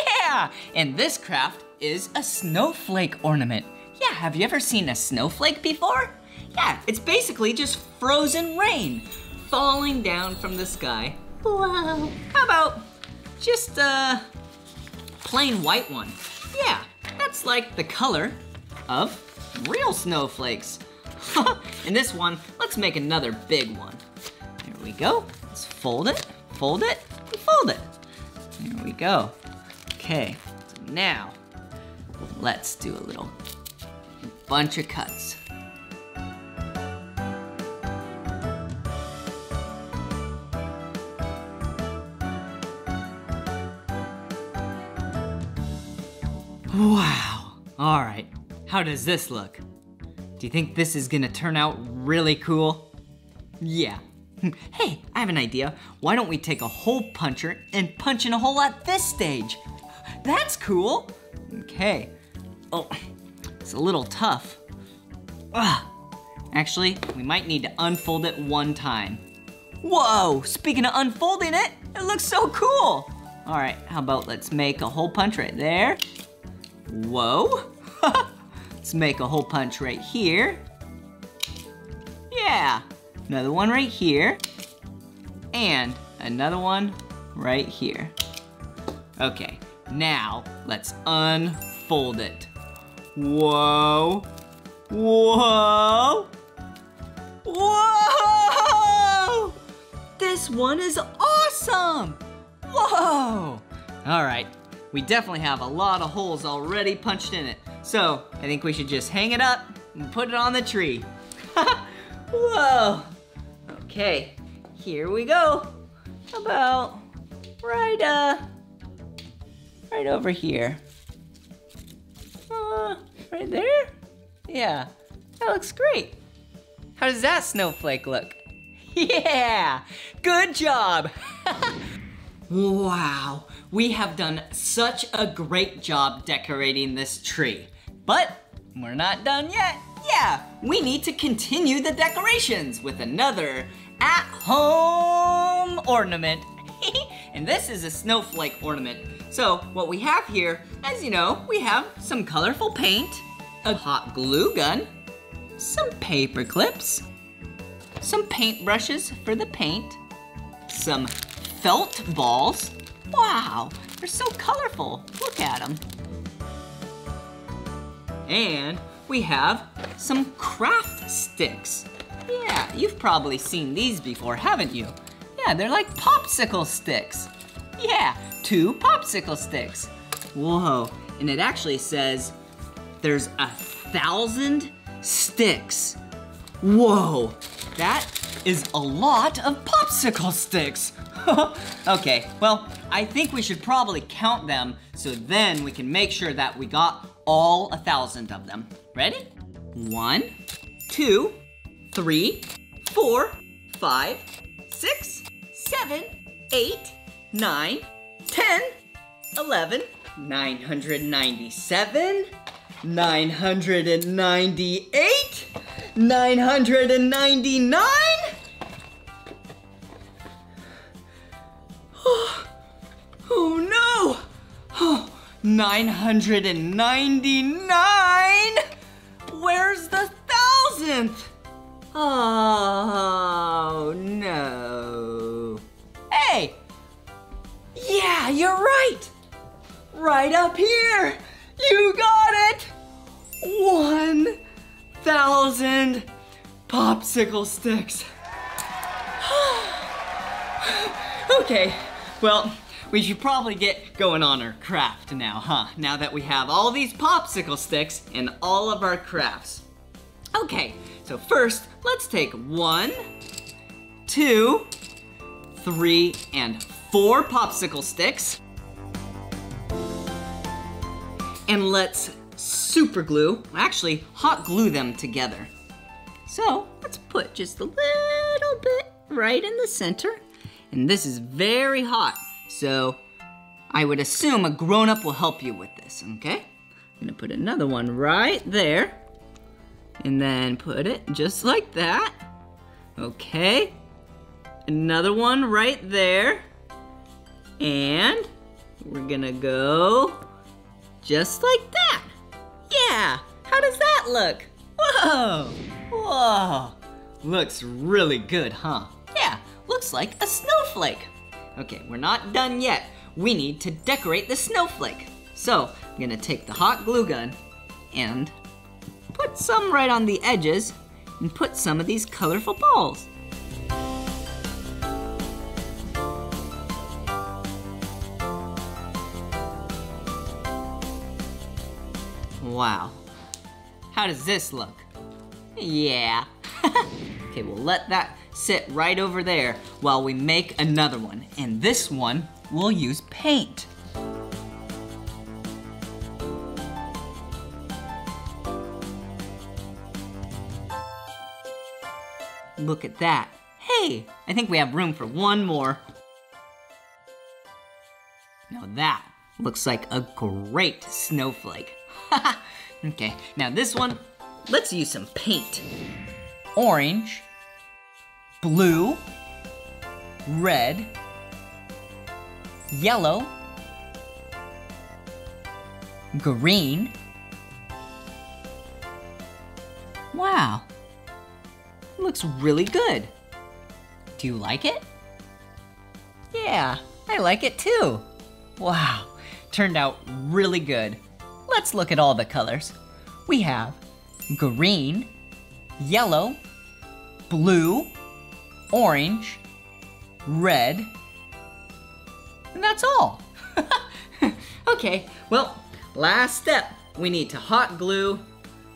yeah! And this craft is a snowflake ornament. Yeah, have you ever seen a snowflake before? Yeah, it's basically just frozen rain falling down from the sky. Wow. How about just a plain white one? Yeah, that's like the color of real snowflakes. And this one, let's make another big one. There we go. Let's fold it, and fold it. There we go. Okay, so now let's do a little bunch of cuts. Wow. All right, how does this look? Do you think this is gonna turn out really cool? Yeah. Hey, I have an idea. Why don't we take a hole puncher and punch in a hole at this stage? That's cool. Okay. Oh, it's a little tough. Ugh. Actually, we might need to unfold it one time. Whoa, speaking of unfolding it, it looks so cool. All right, how about let's make a hole punch right there. Whoa. Let's make a hole punch right here. Yeah, another one right here. And another one right here. Okay, now let's unfold it. Whoa, whoa, whoa! This one is awesome! Whoa! All right, we definitely have a lot of holes already punched in it. So, I think we should just hang it up and put it on the tree. Whoa. Okay, here we go. About right over here. Right there? Yeah, that looks great. How does that snowflake look? Yeah, good job. Wow, we have done such a great job decorating this tree. But we're not done yet. Yeah, we need to continue the decorations with another at-home ornament. And this is a snowflake ornament. So what we have here, as you know, we have some colorful paint. a hot glue gun, some paper clips, some paint brushes for the paint, some felt balls. Wow, they're so colorful. Look at them. And we have some craft sticks. Yeah, you've probably seen these before, haven't you? Yeah, they're like popsicle sticks. Yeah, 2 popsicle sticks. Whoa, and it actually says there's 1,000 sticks. Whoa, that is a lot of popsicle sticks. Okay, well, I think we should probably count them so then we can make sure that we got all 1,000 of them. Ready? 1, 2, 3, 4, 5, 6, 7, 8, 9, 10, 11, 997, 998, 999. Oh no! Oh, 999! Where's the 1,000th? Oh no. Hey! Yeah, you're right! Right up here! You got it! 1,000 popsicle sticks. Okay, well, we should probably get going on our craft now, huh? Now that we have all these popsicle sticks and all of our crafts. Okay, so first, let's take 1, 2, 3, and 4 popsicle sticks. And let's super glue, actually hot glue them together. So let's put just a little bit right in the center. And this is very hot. So I would assume a grown-up will help you with this, okay? I'm gonna put another one right there and then put it just like that. Okay, another one right there. And we're gonna go just like that. Yeah, how does that look? Whoa, whoa. Looks really good, huh? Yeah, looks like a snowflake. Okay, we're not done yet. We need to decorate the snowflake. So I'm gonna take the hot glue gun and put some right on the edges and put some of these colorful balls. Wow, how does this look? Yeah. Okay, we'll let that sit right over there while we make another one. And this one, we'll use paint. Look at that. Hey, I think we have room for one more. Now that looks like a great snowflake. Okay, now this one, let's use some paint. Orange, blue, red, yellow, green. Wow, looks really good. Do you like it? Yeah, I like it too. Wow, turned out really good. Let's look at all the colors. We have green, yellow, blue, orange, red, and that's all. Okay, well, last step. We need to hot glue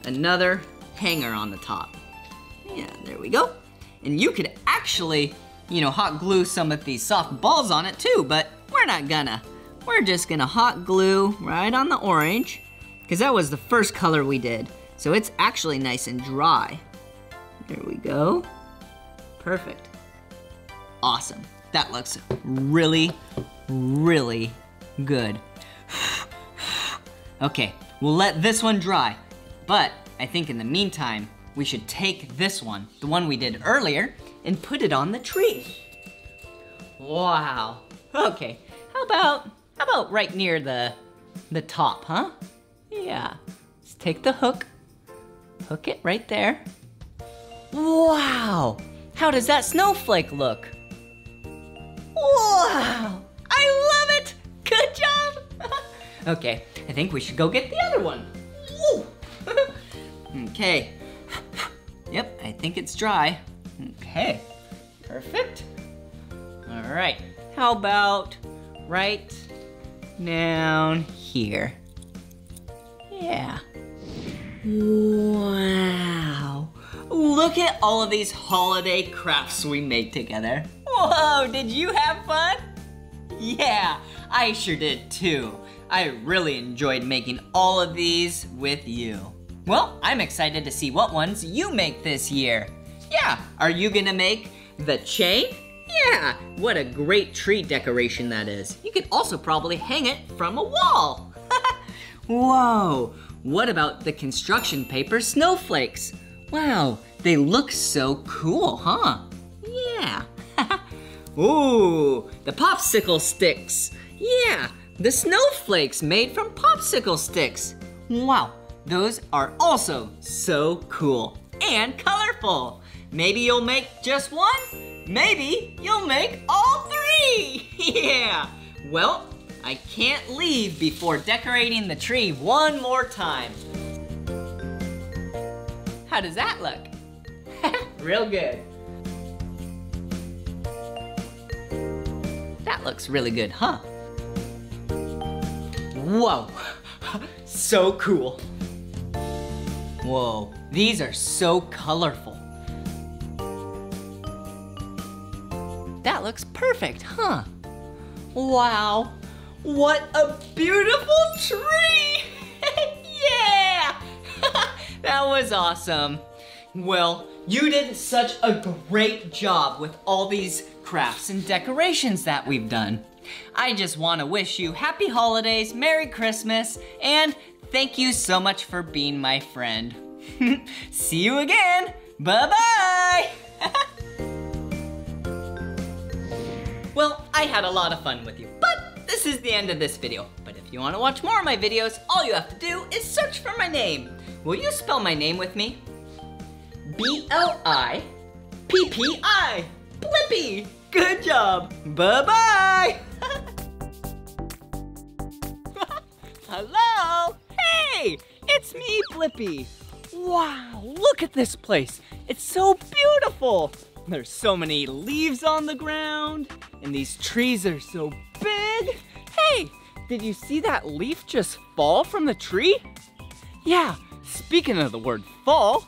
another hanger on the top. Yeah, there we go. And you could actually, you know, hot glue some of these soft balls on it too, but we're not gonna. We're just gonna hot glue right on the orange, because that was the first color we did. So it's actually nice and dry. There we go. Perfect. Awesome. That looks really, really good. Okay, we'll let this one dry. But I think in the meantime, we should take this one, the one we did earlier, and put it on the tree. Wow. Okay, how about right near the top, huh? Yeah. Let's take the hook Hook it right there. Wow! How does that snowflake look? Wow! I love it! Good job! Okay, I think we should go get the other one. Woo. Okay. Yep, I think it's dry. Okay, perfect. All right, how about right down here? Yeah. Wow. Look at all of these holiday crafts we made together. Whoa, did you have fun? Yeah, I sure did too. I really enjoyed making all of these with you. Well, I'm excited to see what ones you make this year. Yeah, are you gonna make the chain? Yeah, what a great tree decoration that is. You could also probably hang it from a wall. Whoa, what about the construction paper snowflakes? Wow, they look so cool, huh? Yeah. Ooh, the popsicle sticks. Yeah, the snowflakes made from popsicle sticks. Wow, those are also so cool and colorful. Maybe you'll make just one. Maybe you'll make all three. Yeah. Well, I can't leave before decorating the tree one more time. How does that look? Real good. That looks really good, huh? Whoa, so cool. Whoa, these are so colorful. That looks perfect, huh? Wow, what a beautiful tree! Yeah! That was awesome. Well, you did such a great job with all these crafts and decorations that we've done. I just want to wish you happy holidays, Merry Christmas, and thank you so much for being my friend. See you again. Bye-bye. Well, I had a lot of fun with you, but this is the end of this video. But if you want to watch more of my videos, all you have to do is search for my name. Will you spell my name with me? B-L-I-P-P-I. Blippi! Good job! Bye-bye! Hello? Hey! It's me, Blippi! Wow, look at this place! It's so beautiful! There's so many leaves on the ground, and these trees are so big! Hey! Did you see that leaf just fall from the tree? Yeah, speaking of the word fall,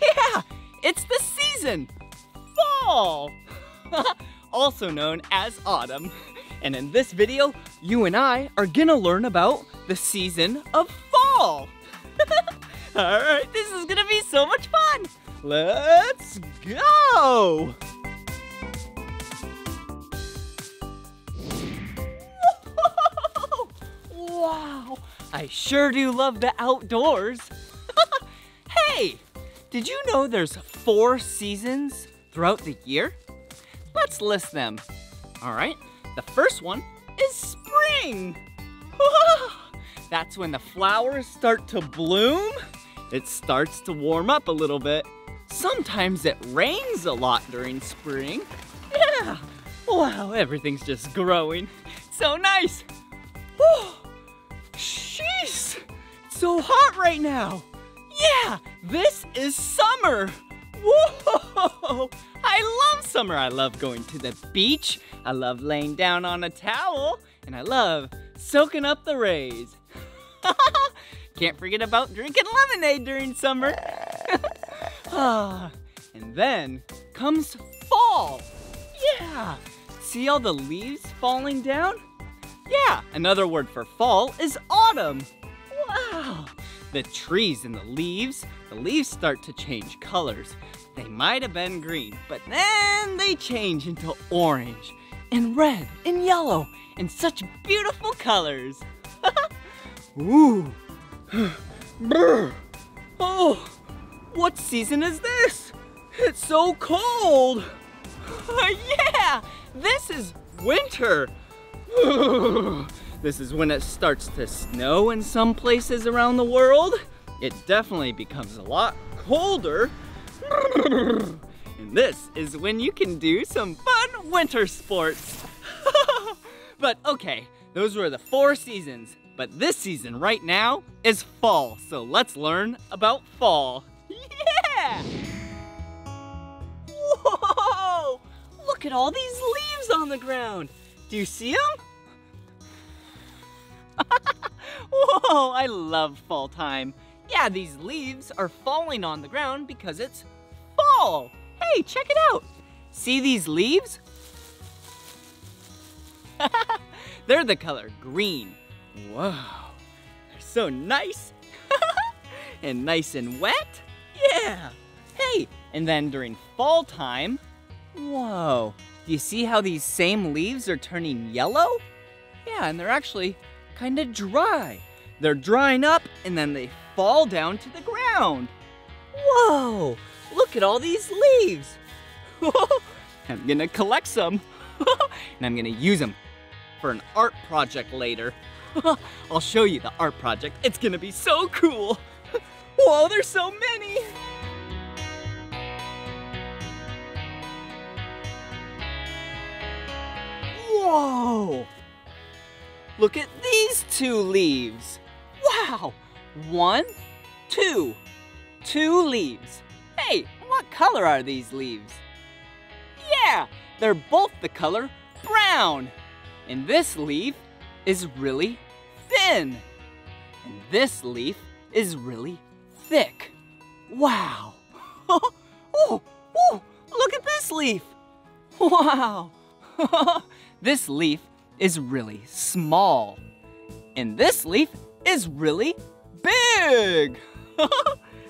yeah, it's the season! Fall! Also known as autumn. And in this video, you and I are gonna learn about the season of fall. All right, this is gonna be so much fun. Let's go! Whoa! Wow, I sure do love the outdoors. Hey, did you know there's 4 seasons throughout the year? Let's list them. All right, the first one is spring. That's when the flowers start to bloom. It starts to warm up a little bit. Sometimes it rains a lot during spring. Yeah, wow, everything's just growing. So nice. Whew. Jeez, it's so hot right now. Yeah, this is summer. Whoa! I love summer. I love going to the beach. I love laying down on a towel. And I love soaking up the rays. Can't forget about drinking lemonade during summer. And then comes fall. Yeah! See all the leaves falling down? Yeah, another word for fall is autumn. Wow! The trees and the leaves start to change colors. They might have been green, but then they change into orange and red and yellow and such beautiful colors. Ooh. Brr. Oh, what season is this? It's so cold. Yeah, this is winter. This is when it starts to snow in some places around the world. It definitely becomes a lot colder. And this is when you can do some fun winter sports. But okay, those were the four seasons. But this season right now is fall. So let's learn about fall. Yeah! Whoa! Look at all these leaves on the ground. Do you see them? Whoa, I love fall time. Yeah, these leaves are falling on the ground because it's fall. Hey, check it out. See these leaves? They're the color green. Whoa, they're so nice. And nice and wet. Yeah. Hey, and then during fall time, whoa, do you see how these same leaves are turning yellow? Yeah, and they're actually kind of dry. They're drying up and then they fall down to the ground. Whoa, look at all these leaves. I'm gonna collect some and I'm gonna use them for an art project later. I'll show you the art project. It's gonna be so cool. Whoa, there's so many. Whoa! Look at these two leaves. Wow! 1, 2. Two leaves. Hey, what color are these leaves? Yeah, they're both the color brown. And this leaf is really thin. And this leaf is really thick. Wow! Oh, oh, look at this leaf. Wow! This leaf is really small. And this leaf is really big.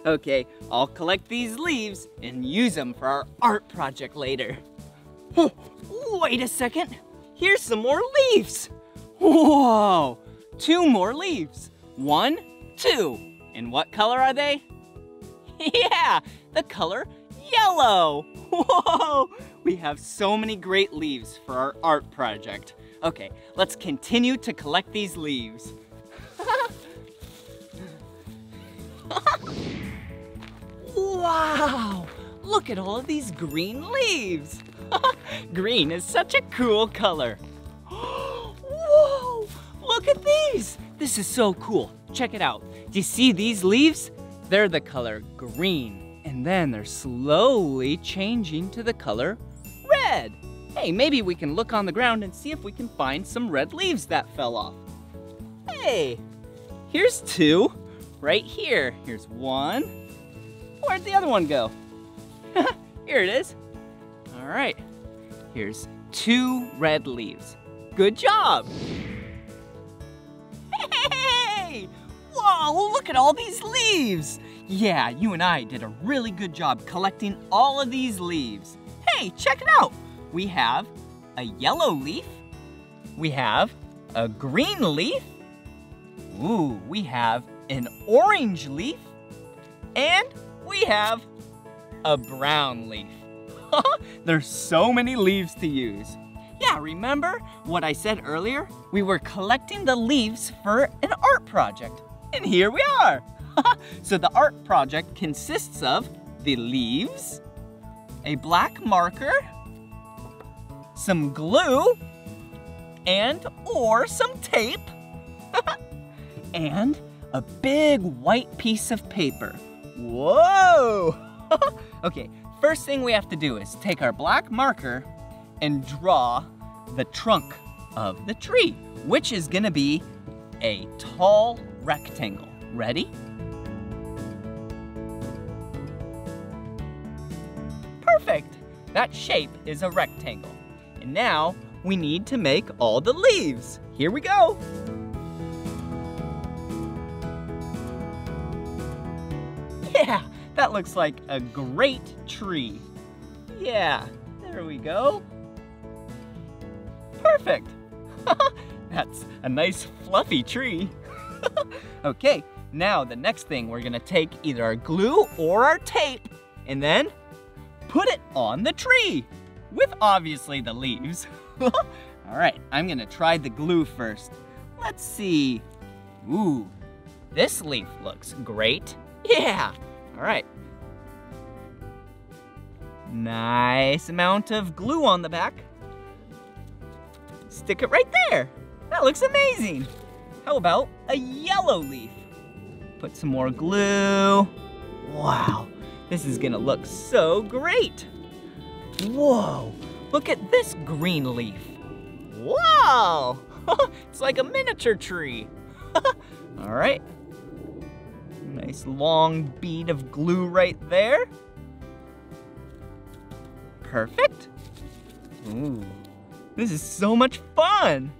Okay, I'll collect these leaves and use them for our art project later. Oh, wait a second. Here's some more leaves. Whoa, two more leaves. 1, 2. And what color are they? Yeah, the color yellow. Whoa, we have so many great leaves for our art project. Okay, let's continue to collect these leaves. Wow, look at all of these green leaves. Green is such a cool color. Whoa, look at these. This is so cool. Check it out. Do you see these leaves? They're the color green. And then they're slowly changing to the color red. Hey, maybe we can look on the ground and see if we can find some red leaves that fell off. Hey, here's two right here. Here's one. Where'd the other one go? Here it is. All right, here's two red leaves. Good job. Hey, whoa, look at all these leaves. Yeah, you and I did a really good job collecting all of these leaves. Hey, check it out. We have a yellow leaf. We have a green leaf. Ooh, we have an orange leaf. And we have a brown leaf. There's so many leaves to use. Yeah, remember what I said earlier? We were collecting the leaves for an art project. And here we are. So the art project consists of the leaves, a black marker, some glue, and or some tape, and a big white piece of paper. Whoa! Okay, first thing we have to do is take our black marker and draw the trunk of the tree, which is gonna be a tall rectangle. Ready? Perfect! That shape is a rectangle. And now we need to make all the leaves. Here we go! Yeah, that looks like a great tree. Yeah, there we go. Perfect! That's a nice fluffy tree. Okay, now the next thing we're gonna take either our glue or our tape and then put it on the tree with obviously the leaves. All right, I'm gonna try the glue first. Let's see. Ooh, this leaf looks great. Yeah. All right, Nice amount of glue on the back. Stick it right there. That looks amazing. How about a yellow leaf? Put some more glue. Wow, this is gonna look so great. Whoa, look at this green leaf. Wow, it's like a miniature tree. All right, nice long bead of glue right there. Perfect. Ooh, this is so much fun.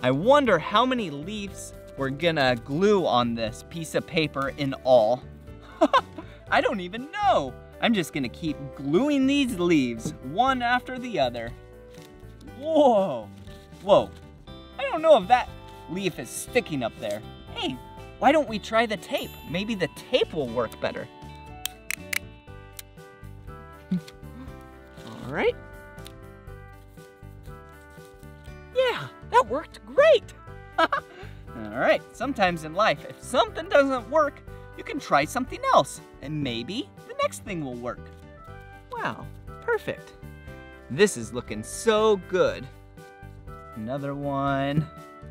I wonder how many leaves we're gonna glue on this piece of paper in all. I don't even know. I'm just gonna keep gluing these leaves one after the other. Whoa, whoa. I don't know if that leaf is sticking up there. Hey, why don't we try the tape? Maybe the tape will work better. All right. Yeah, that worked great. All right, sometimes in life, if something doesn't work, you can try something else, and maybe the next thing will work. Wow, perfect. This is looking so good. Another one.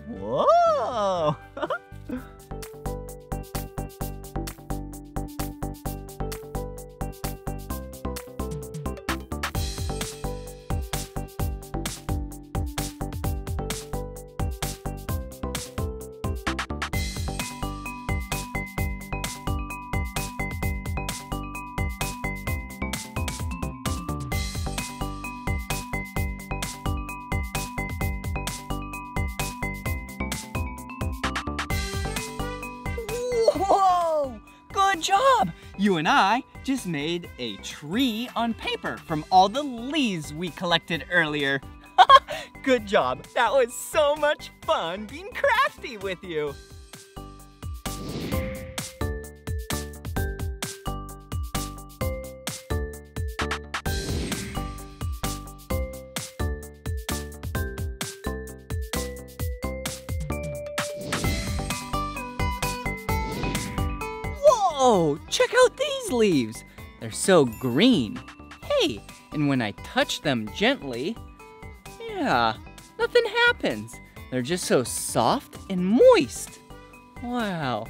Whoa! You and I just made a tree on paper from all the leaves we collected earlier. Good job. That was so much fun being crafty with you. Oh, check out these leaves. They're so green. Hey, and when I touch them gently, yeah, nothing happens. They're just so soft and moist. Wow.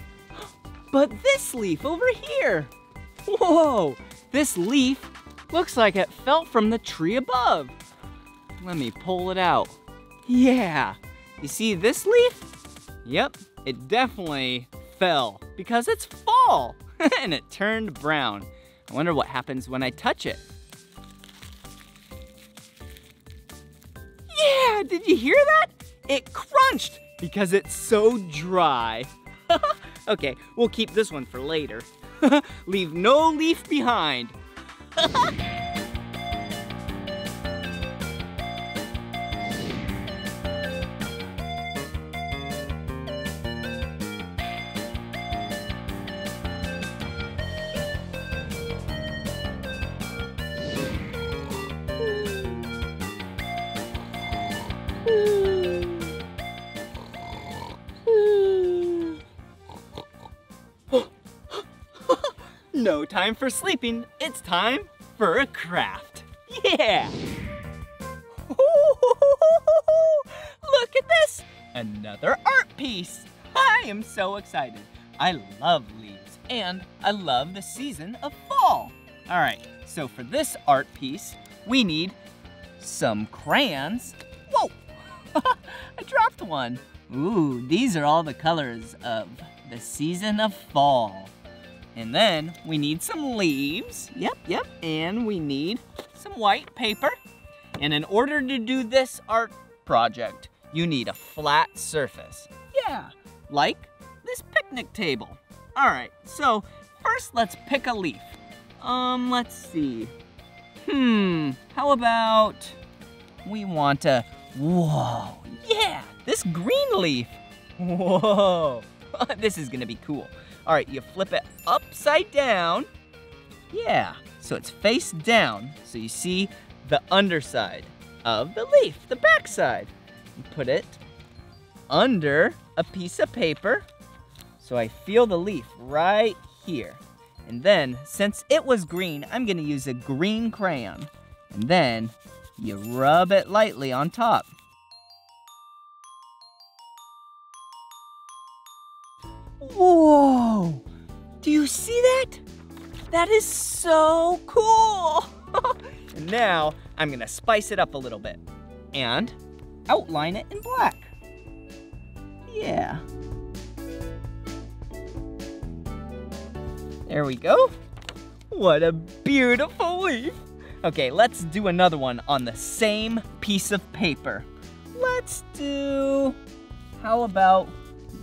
But this leaf over here. Whoa, this leaf looks like it fell from the tree above. Let me pull it out. Yeah, you see this leaf? Yep, it definitely fell because it's fall. And it turned brown. I wonder what happens when I touch it. Yeah, did you hear that? It crunched because it's so dry. Okay, we'll keep this one for later. Leave no leaf behind. No time for sleeping, it's time for a craft. Yeah! Look at this, another art piece. I am so excited. I love leaves and I love the season of fall. All right, so for this art piece, we need some crayons. Whoa, I dropped one. Ooh, these are all the colors of the season of fall. And then we need some leaves. Yep, and we need some white paper. And in order to do this art project, you need a flat surface. Yeah, like this picnic table. All right, so first let's pick a leaf. Let's see. How about we want a, whoa, yeah, this green leaf. Whoa, this is gonna be cool. All right, you flip it upside down. Yeah, so it's face down. So you see the underside of the leaf, the backside. You put it under a piece of paper. So I feel the leaf right here. And then, since it was green, I'm gonna use a green crayon. And then, you rub it lightly on top. Whoa! Do you see that? That is so cool! And now, I'm gonna spice it up a little bit and outline it in black. Yeah. There we go. What a beautiful leaf. Okay, let's do another one on the same piece of paper. Let's do, how about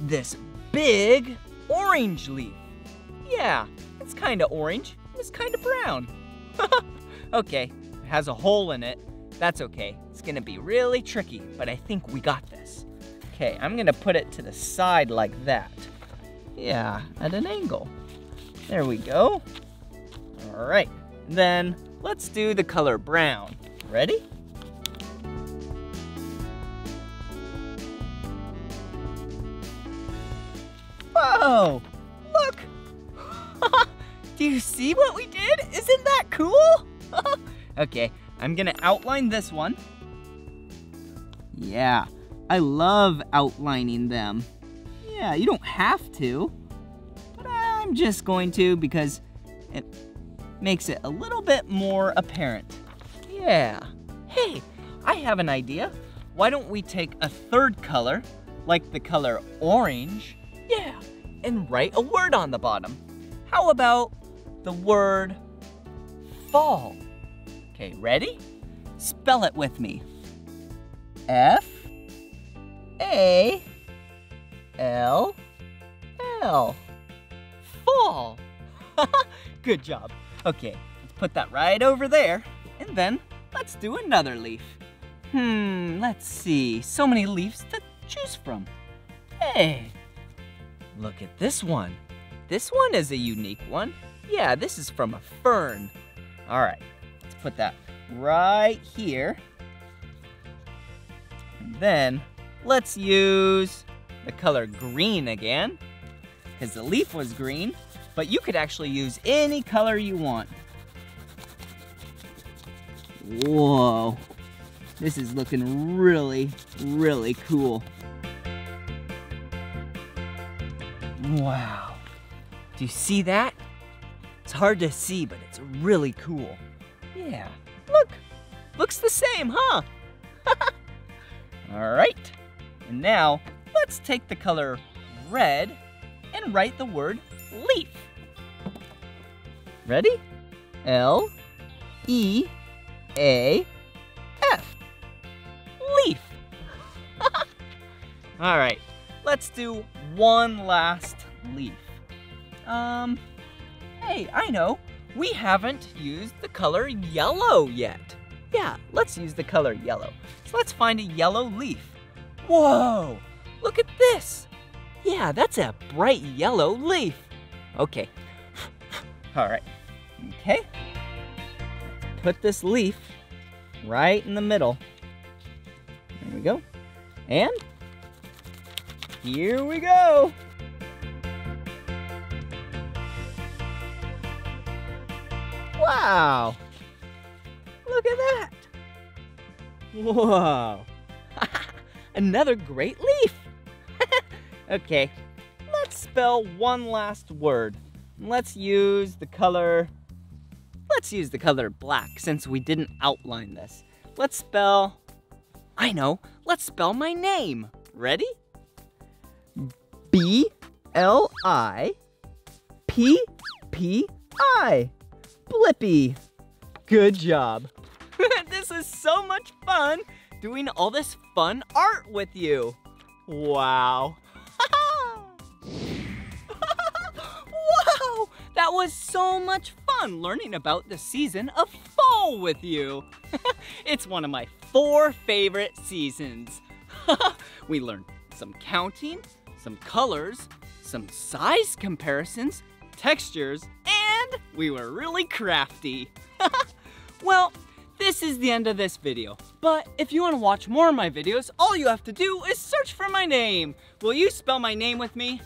this big orange leaf? Yeah, it's kind of orange. It's kind of brown. Okay, it has a hole in it. That's okay. It's gonna be really tricky, but I think we got this. Okay, I'm gonna put it to the side like that. Yeah, at an angle. There we go. All right, then let's do the color brown. Ready? Whoa, look. Do you see what we did? Isn't that cool? Okay, I'm gonna outline this one. Yeah. I love outlining them. Yeah, you don't have to, but I'm just going to because it makes it a little bit more apparent. Yeah. Hey, I have an idea. Why don't we take a third color, like the color orange, yeah, and write a word on the bottom. How about the word fall? Okay, ready? Spell it with me. F-A-L-L. Fall. Good job. Okay, let's put that right over there. And then let's do another leaf. Let's see. So many leaves to choose from. Hey, look at this one. This one is a unique one. Yeah, this is from a fern. All right, let's put that right here. And then let's use the color green again, because the leaf was green, but you could actually use any color you want. Whoa, this is looking really, really cool. Wow, do you see that? It's hard to see, but it's really cool. Yeah, look, looks the same, huh? All right. And now, let's take the color red and write the word leaf. Ready? L-E-A-F. Leaf. All right, let's do one last leaf. Hey, I know, we haven't used the color yellow yet. Yeah, let's use the color yellow. So let's find a yellow leaf. Whoa, look at this. Yeah, that's a bright yellow leaf. Okay, all right, okay. Put this leaf right in the middle. There we go. And here we go. Wow, look at that. Whoa. Another great leaf. Okay, let's spell one last word. Let's use the color black since we didn't outline this. Let's spell my name. Ready? B-L-I-P-P-I. Blippi. Good job. This is so much fun. Doing all this fun art with you. Wow. Whoa, that was so much fun learning about the season of fall with you. It's one of my 4 favorite seasons. We learned some counting, some colors, some size comparisons, textures, and we were really crafty. Well, this is the end of this video, but if you want to watch more of my videos, all you have to do is search for my name. Will you spell my name with me?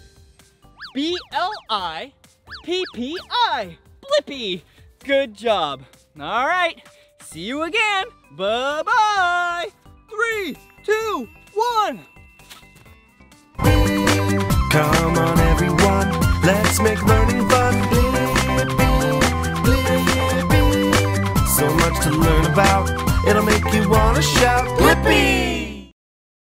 B-L-I PPI, Blippi. Good job. All right, see you again. Bye-bye. 3, 2, 1. Come on, everyone, let's make learning fun. Blippi. So much to learn about, it'll make you wanna shout, Blippi!